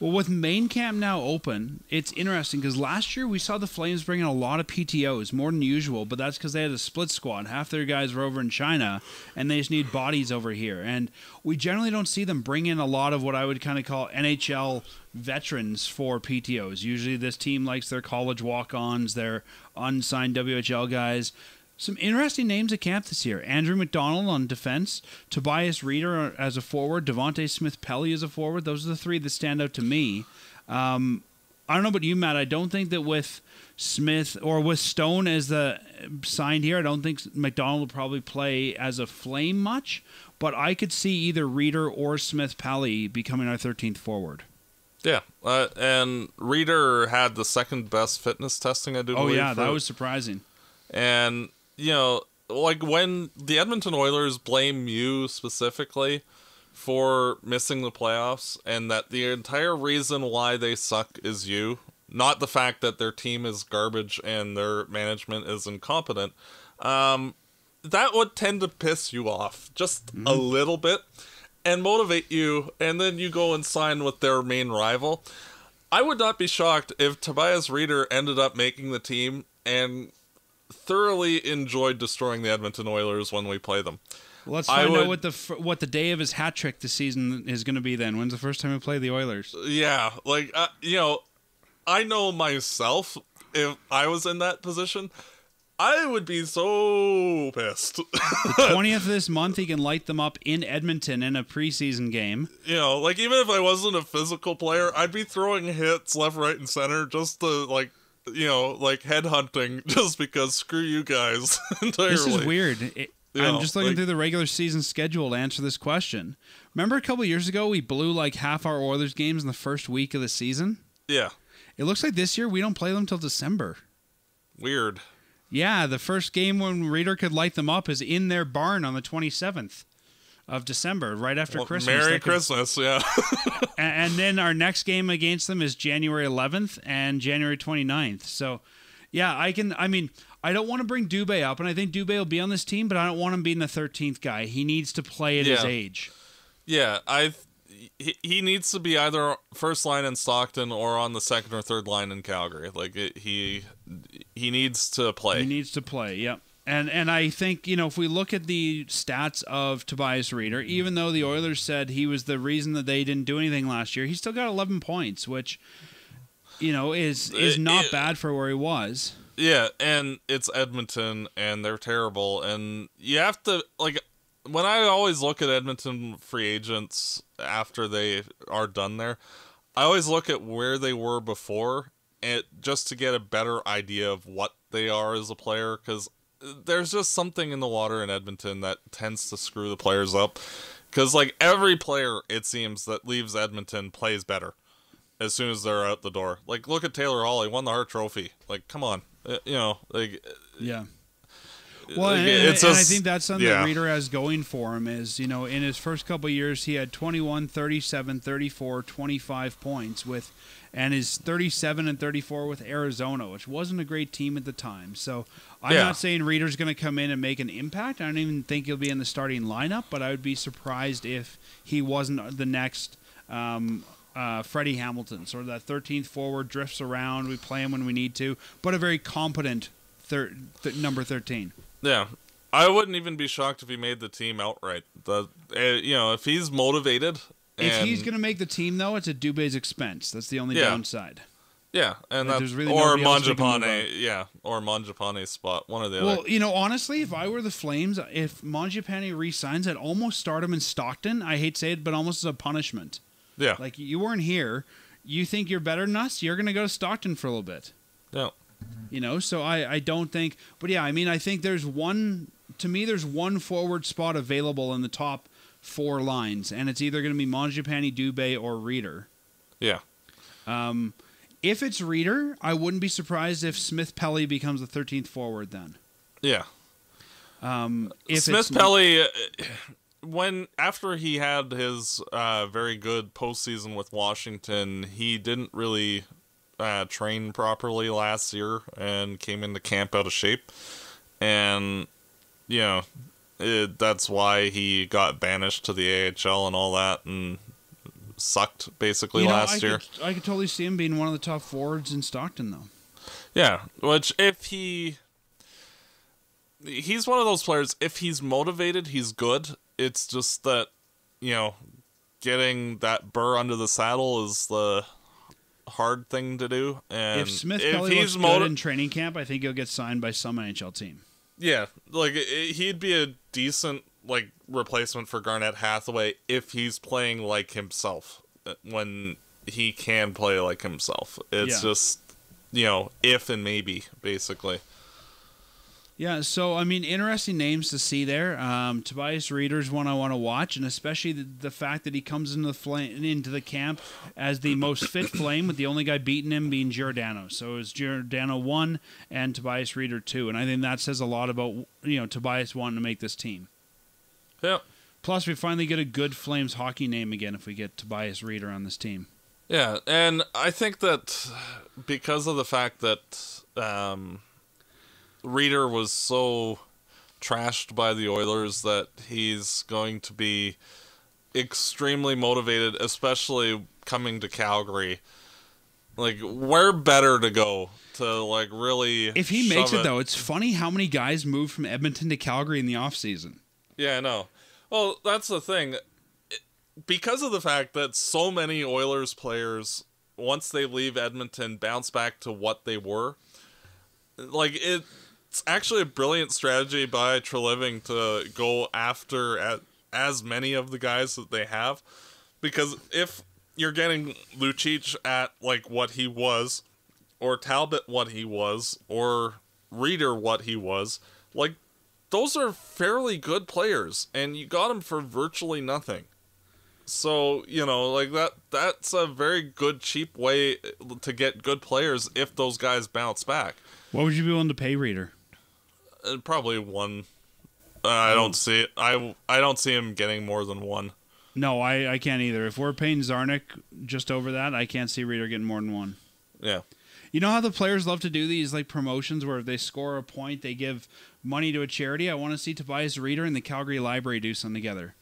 Well, with main camp now open, it's interesting because last year we saw the Flames bring in a lot of P T Os, more than usual, but that's because they had a split squad. Half their guys were over in China, and they just need bodies over here. And we generally don't see them bring in a lot of what I would kind of call N H L veterans for P T Os. Usually this team likes their college walk-ons, their unsigned W H L guys. Some interesting names at camp this year. Andrew MacDonald on defense, Tobias Rieder as a forward, Devante Smith-Pelly as a forward. Those are the three that stand out to me. Um, I don't know about you, Matt. I don't think that with Smith or with Stone as the signed here, I don't think MacDonald will probably play as a Flame much, but I could see either Rieder or Smith-Pelly becoming our thirteenth forward. Yeah, uh, and Rieder had the second best fitness testing, I do believe. Oh, yeah, that was surprising. And... you know, like, when the Edmonton Oilers blame you specifically for missing the playoffs and that the entire reason why they suck is you, not the fact that their team is garbage and their management is incompetent, um, that would tend to piss you off just mm-hmm. a little bit and motivate you, and then you go and sign with their main rival. I would not be shocked if Tobias Rieder ended up making the team and thoroughly enjoyed destroying the Edmonton Oilers when we play them. Let's find I would, out what the what the day of his hat trick this season is going to be. Then when's the first time we play the Oilers? Yeah, like uh, you know, I know myself. If I was in that position, I would be so pissed. The twentieth of this month, he can light them up in Edmonton in a preseason game. You know, like, even if I wasn't a physical player, I'd be throwing hits left, right, and center just to, like, you know, like, headhunting, just because screw you guys entirely. This is weird. It, I'm know, just looking like, through the regular season schedule to answer this question. Remember a couple of years ago we blew like half our Oilers games in the first week of the season? Yeah. It looks like this year we don't play them till December. Weird. Yeah, the first game when Rieder could light them up is in their barn on the twenty-seventh of December, right after well, Christmas. Merry could... Christmas, yeah. And then our next game against them is January eleventh and January twenty-ninth. So, yeah, I can, I mean, I don't want to bring Dubé up, and I think Dubé will be on this team, but I don't want him being the thirteenth guy. He needs to play at yeah. his age. Yeah, I he, he needs to be either first line in Stockton or on the second or third line in Calgary. Like, it, he he needs to play. He needs to play, yep. And and I think, you know, if we look at the stats of Tobias Rieder, even though the Oilers said he was the reason that they didn't do anything last year, he still got eleven points, which, you know, is, is not it, it, bad for where he was. Yeah, and it's Edmonton, and they're terrible. And you have to, like... When I always look at Edmonton free agents after they are done there, I always look at where they were before, and just to get a better idea of what they are as a player, because there's just something in the water in Edmonton that tends to screw the players up. Because like every player, it seems, that leaves Edmonton plays better as soon as they're out the door. Like look at Taylor Hall; he won the Hart Trophy. Like come on, you know, like yeah. Well, and, and, just, and I think that's something yeah. that Rieder has going for him is, you know, in his first couple of years, he had twenty-one, thirty-seven, thirty-four, twenty-five points with, and his thirty-seven and thirty-four with Arizona, which wasn't a great team at the time. So I'm yeah. not saying Rieder's going to come in and make an impact. I don't even think he'll be in the starting lineup, but I would be surprised if he wasn't the next um, uh, Freddie Hamilton, sort of that thirteenth forward, drifts around, we play him when we need to, but a very competent thir th number thirteen. Yeah, I wouldn't even be shocked if he made the team outright. The, uh, you know, if he's motivated. And if he's going to make the team, though, it's at Dubé's expense. That's the only yeah. downside. Yeah, and like, that's, really or Mangiapane, yeah, or Mangiapane's spot, one or the well, other. Well, you know, honestly, if I were the Flames, if Mangiapane re-signs, I'd almost start him in Stockton. I hate to say it, but almost as a punishment. Yeah. Like, you weren't here. You think you're better than us? You're going to go to Stockton for a little bit. Yeah. You know, so I, I don't think... But yeah, I mean, I think there's one... To me, there's one forward spot available in the top four lines, and it's either going to be Mangiapane, Dubé, or Rieder. Yeah. Um, if it's Rieder, I wouldn't be surprised if Smith-Pelly becomes the thirteenth forward then. Yeah. Um, if Smith-Pelly, when after he had his uh, very good postseason with Washington, he didn't really... Uh, trained properly last year and came into camp out of shape, and you know it, that's why he got banished to the A H L and all that and sucked basically you know, last I year. Could, I could totally see him being one of the top forwards in Stockton, though. Yeah, which if he he's one of those players. If he's motivated, he's good. It's just that you know getting that burr under the saddle is the hard thing to do, and if Smith-Pelly looks good in training camp, I think he'll get signed by some N H L team. Yeah, like it, he'd be a decent like replacement for Garnett Hathaway if he's playing like himself when he can play like himself. It's yeah. just you know if and maybe basically. Yeah, so I mean, interesting names to see there. Um, Tobias Rieder's one I want to watch, and especially the, the fact that he comes into the flame, into the camp as the most fit Flame, with the only guy beating him being Giordano. So it's Giordano one and Tobias Rieder two, and I think that says a lot about you know Tobias wanting to make this team. Yeah. Plus, we finally get a good Flames hockey name again if we get Tobias Rieder on this team. Yeah, and I think that because of the fact that. Um, Rieder was so trashed by the Oilers that he's going to be extremely motivated, especially coming to Calgary. Like, where better to go to, like, really... If he makes it, it, though, it's funny how many guys move from Edmonton to Calgary in the offseason. Yeah, I know. Well, that's the thing. Because of the fact that so many Oilers players, once they leave Edmonton, bounce back to what they were, like, it... It's actually a brilliant strategy by Treliving to go after at, as many of the guys that they have, because if you're getting Lucic at like what he was, or Talbot what he was, or Rieder what he was, like those are fairly good players, and you got them for virtually nothing. So you know, like that that's a very good cheap way to get good players if those guys bounce back. What would you be willing to pay Rieder? probably one. Uh, I don't see it. I I don't see him getting more than one. No, I, I can't either. If we're paying Zarnik just over that, I can't see Rieder getting more than one. Yeah. You know how the players love to do these like promotions where if they score a point, they give money to a charity? I want to see Tobias Rieder and the Calgary Library do something together.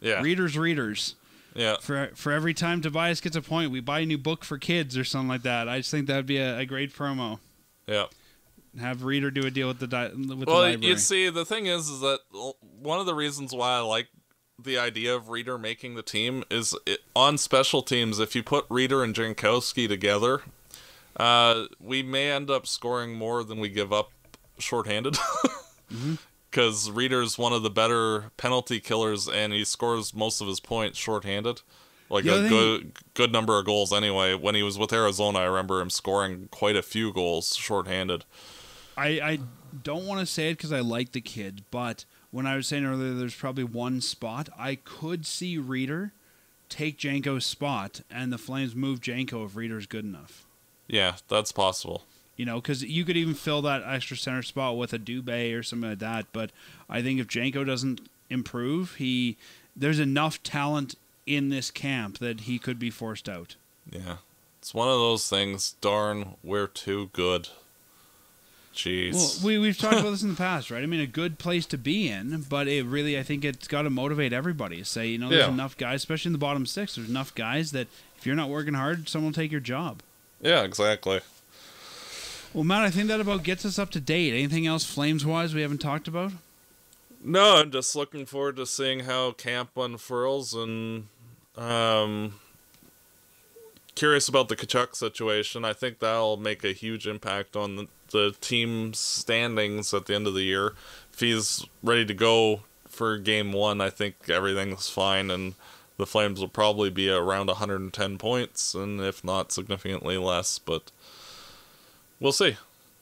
Yeah. Readers, readers. Yeah. For for every time Tobias gets a point, we buy a new book for kids or something like that. I just think that would be a, a great promo. Yeah. Have Rieder do a deal with the di with well, the library. You see, the thing is, is that one of the reasons why I like the idea of Rieder making the team is it, on special teams, if you put Rieder and Jankowski together, uh, we may end up scoring more than we give up shorthanded. Mm-hmm. Because Rieder's one of the better penalty killers, and he scores most of his points shorthanded, like a good good number of goals anyway. When he was with Arizona, I remember him scoring quite a few goals shorthanded. I I don't want to say it because I like the kid, but when I was saying earlier, there's probably one spot I could see Rieder take Janko's spot, and the Flames move Janko if Rieder's good enough. Yeah, that's possible. You know, because you could even fill that extra center spot with a Dubé or something like that. But I think if Janko doesn't improve, he there's enough talent in this camp that he could be forced out. Yeah. It's one of those things, darn, we're too good. Jeez. Well, we, we've talked about this in the past, right? I mean, a good place to be in, but it really, I think it's got to motivate everybody to say, you know, there's yeah. enough guys, especially in the bottom six, there's enough guys that if you're not working hard, someone will take your job. Yeah, exactly. Well, Matt, I think that about gets us up to date. Anything else Flames-wise we haven't talked about? No, I'm just looking forward to seeing how camp unfurls and um, curious about the Tkachuk situation. I think that'll make a huge impact on the, the team's standings at the end of the year. If he's ready to go for game one, I think everything's fine, and the Flames will probably be around one hundred ten points, and if not, significantly less, but we'll see.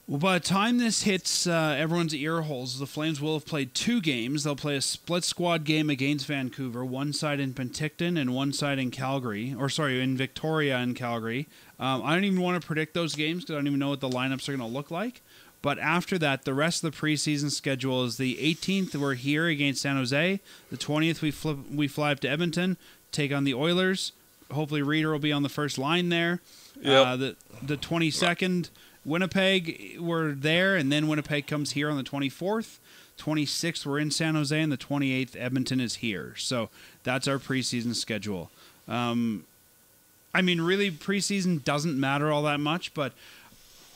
Well, by the time this hits uh, everyone's ear holes, the Flames will have played two games. They'll play a split squad game against Vancouver, one side in Penticton and one side in Calgary, or sorry, in Victoria and Calgary. Um, I don't even want to predict those games because I don't even know what the lineups are going to look like. But after that, the rest of the preseason schedule is the eighteenth, we're here against San Jose. The twentieth, we, flip, we fly up to Edmonton, take on the Oilers. Hopefully Rieder will be on the first line there. Yep. Uh, the, the twenty-second... Winnipeg, we're there, and then Winnipeg comes here on the twenty-fourth. twenty-sixth, we're in San Jose, and the twenty-eighth, Edmonton is here. So that's our preseason schedule. Um, I mean, really, preseason doesn't matter all that much, but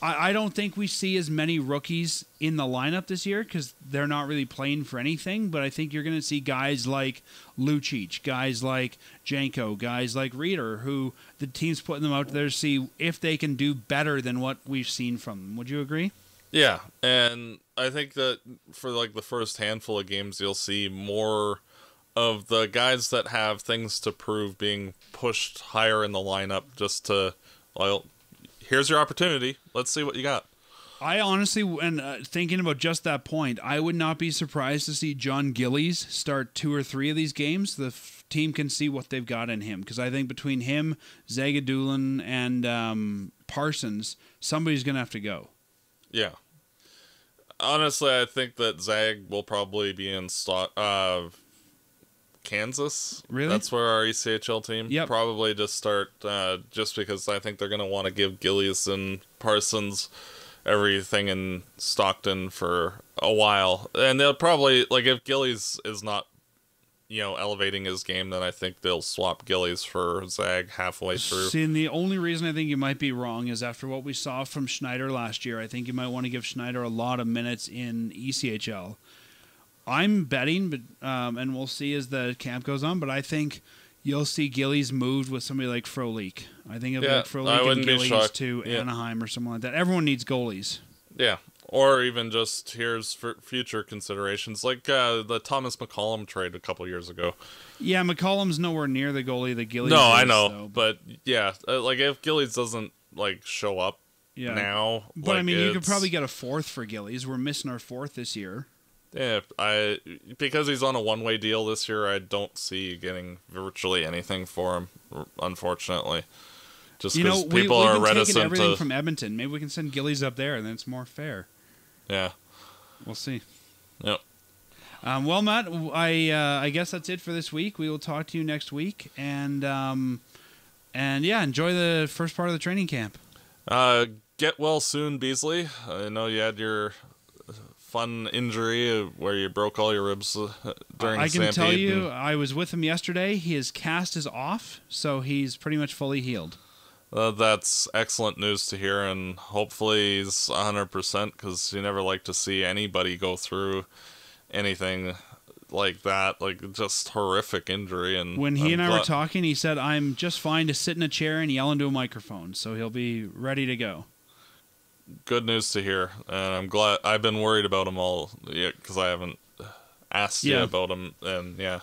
I, I don't think we see as many rookies in the lineup this year because they're not really playing for anything, but I think you're going to see guys like Lucic, guys like Janko, guys like Rieder, who – the team's putting them out there to see if they can do better than what we've seen from them. Would you agree? Yeah, and I think that for like the first handful of games, you'll see more of the guys that have things to prove being pushed higher in the lineup just to, well, here's your opportunity. Let's see what you got. I honestly, and uh, thinking about just that point, I would not be surprised to see John Gillies start two or three of these games. The f team can see what they've got in him, because I think between him, Zagidulin, and um, Parsons, somebody's going to have to go. Yeah. Honestly, I think that Zag will probably be in stock, uh, Kansas. Really? That's where our E C H L team yep. probably just start, uh, just because I think they're going to want to give Gillies and Parsons everything in Stockton for a while, and they'll probably, like, if Gillies is not, you know, elevating his game, then I think they'll swap Gillies for Zag halfway through. See, and the only reason I think you might be wrong is after what we saw from Schneider last year, I think you might want to give Schneider a lot of minutes in E C H L. I'm betting, but um, and we'll see as the camp goes on, but I think you'll see Gillies moved with somebody like Frolik. I think it'll yeah, be like Frolik and Gillies to yeah. Anaheim or something like that. Everyone needs goalies. Yeah, or even just here's for future considerations, like uh, the Thomas McCollum trade a couple years ago. Yeah, McCollum's nowhere near the goalie that Gillies No, is, I know, so. But yeah, like if Gillies doesn't like show up yeah. now. But like, I mean, you could probably get a fourth for Gillies. We're missing our fourth this year. Yeah, I because he's on a one-way deal this year, I don't see getting virtually anything for him, unfortunately. Just because people we, are reticent to everything from Edmonton. Maybe we can send Gillies up there, and then it's more fair. Yeah. We'll see. Yep. Um, well, Matt, I uh, I guess that's it for this week. We will talk to you next week, and um, and yeah, enjoy the first part of the training camp. Uh, get well soon, Beasley. I know you had your fun injury where you broke all your ribs during I the can tell you, I was with him yesterday. His cast is off, so he's pretty much fully healed. Uh, that's excellent news to hear, and hopefully he's one hundred percent, because you never like to see anybody go through anything like that, like just horrific injury. And when he and I were talking, he said, I'm just fine to sit in a chair and yell into a microphone, so he'll be ready to go. Good news to hear, and I'm glad. I've been worried about him all, yeah, because I haven't asked yeah. you about him, and yeah,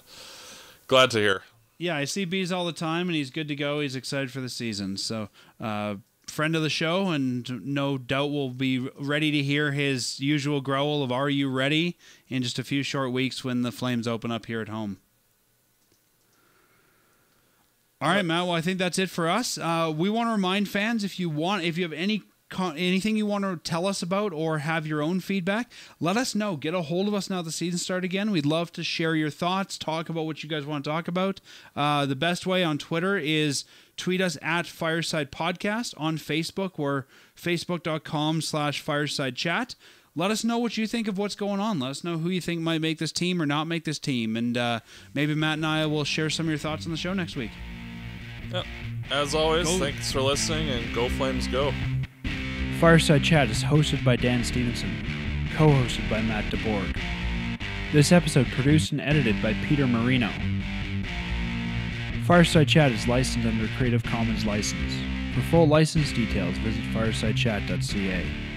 glad to hear. Yeah, I see Bees all the time, and he's good to go. He's excited for the season, so uh, friend of the show, and no doubt we'll be ready to hear his usual growl of "Are you ready?" in just a few short weeks when the Flames open up here at home. All right, Matt. Well, I think that's it for us. Uh, we want to remind fans, if you want, if you have any. anything you want to tell us about or have your own feedback, let us know. Get a hold of us now the season starts again. We'd love to share your thoughts, talk about what you guys want to talk about. Uh, the best way on Twitter is tweet us at Fireside Podcast. On Facebook, we're facebook.com slash Fireside Chat. Let us know what you think of what's going on. Let us know who you think might make this team or not make this team. And uh, maybe Matt and I will share some of your thoughts on the show next week. Yep. As always, go. Thanks for listening, and go Flames go. Fireside Chat is hosted by Dan Stevenson, co-hosted by Matt DeBorg. This episode produced and edited by Peter Marino. Fireside Chat is licensed under a Creative Commons license. For full license details, visit fireside chat dot c a.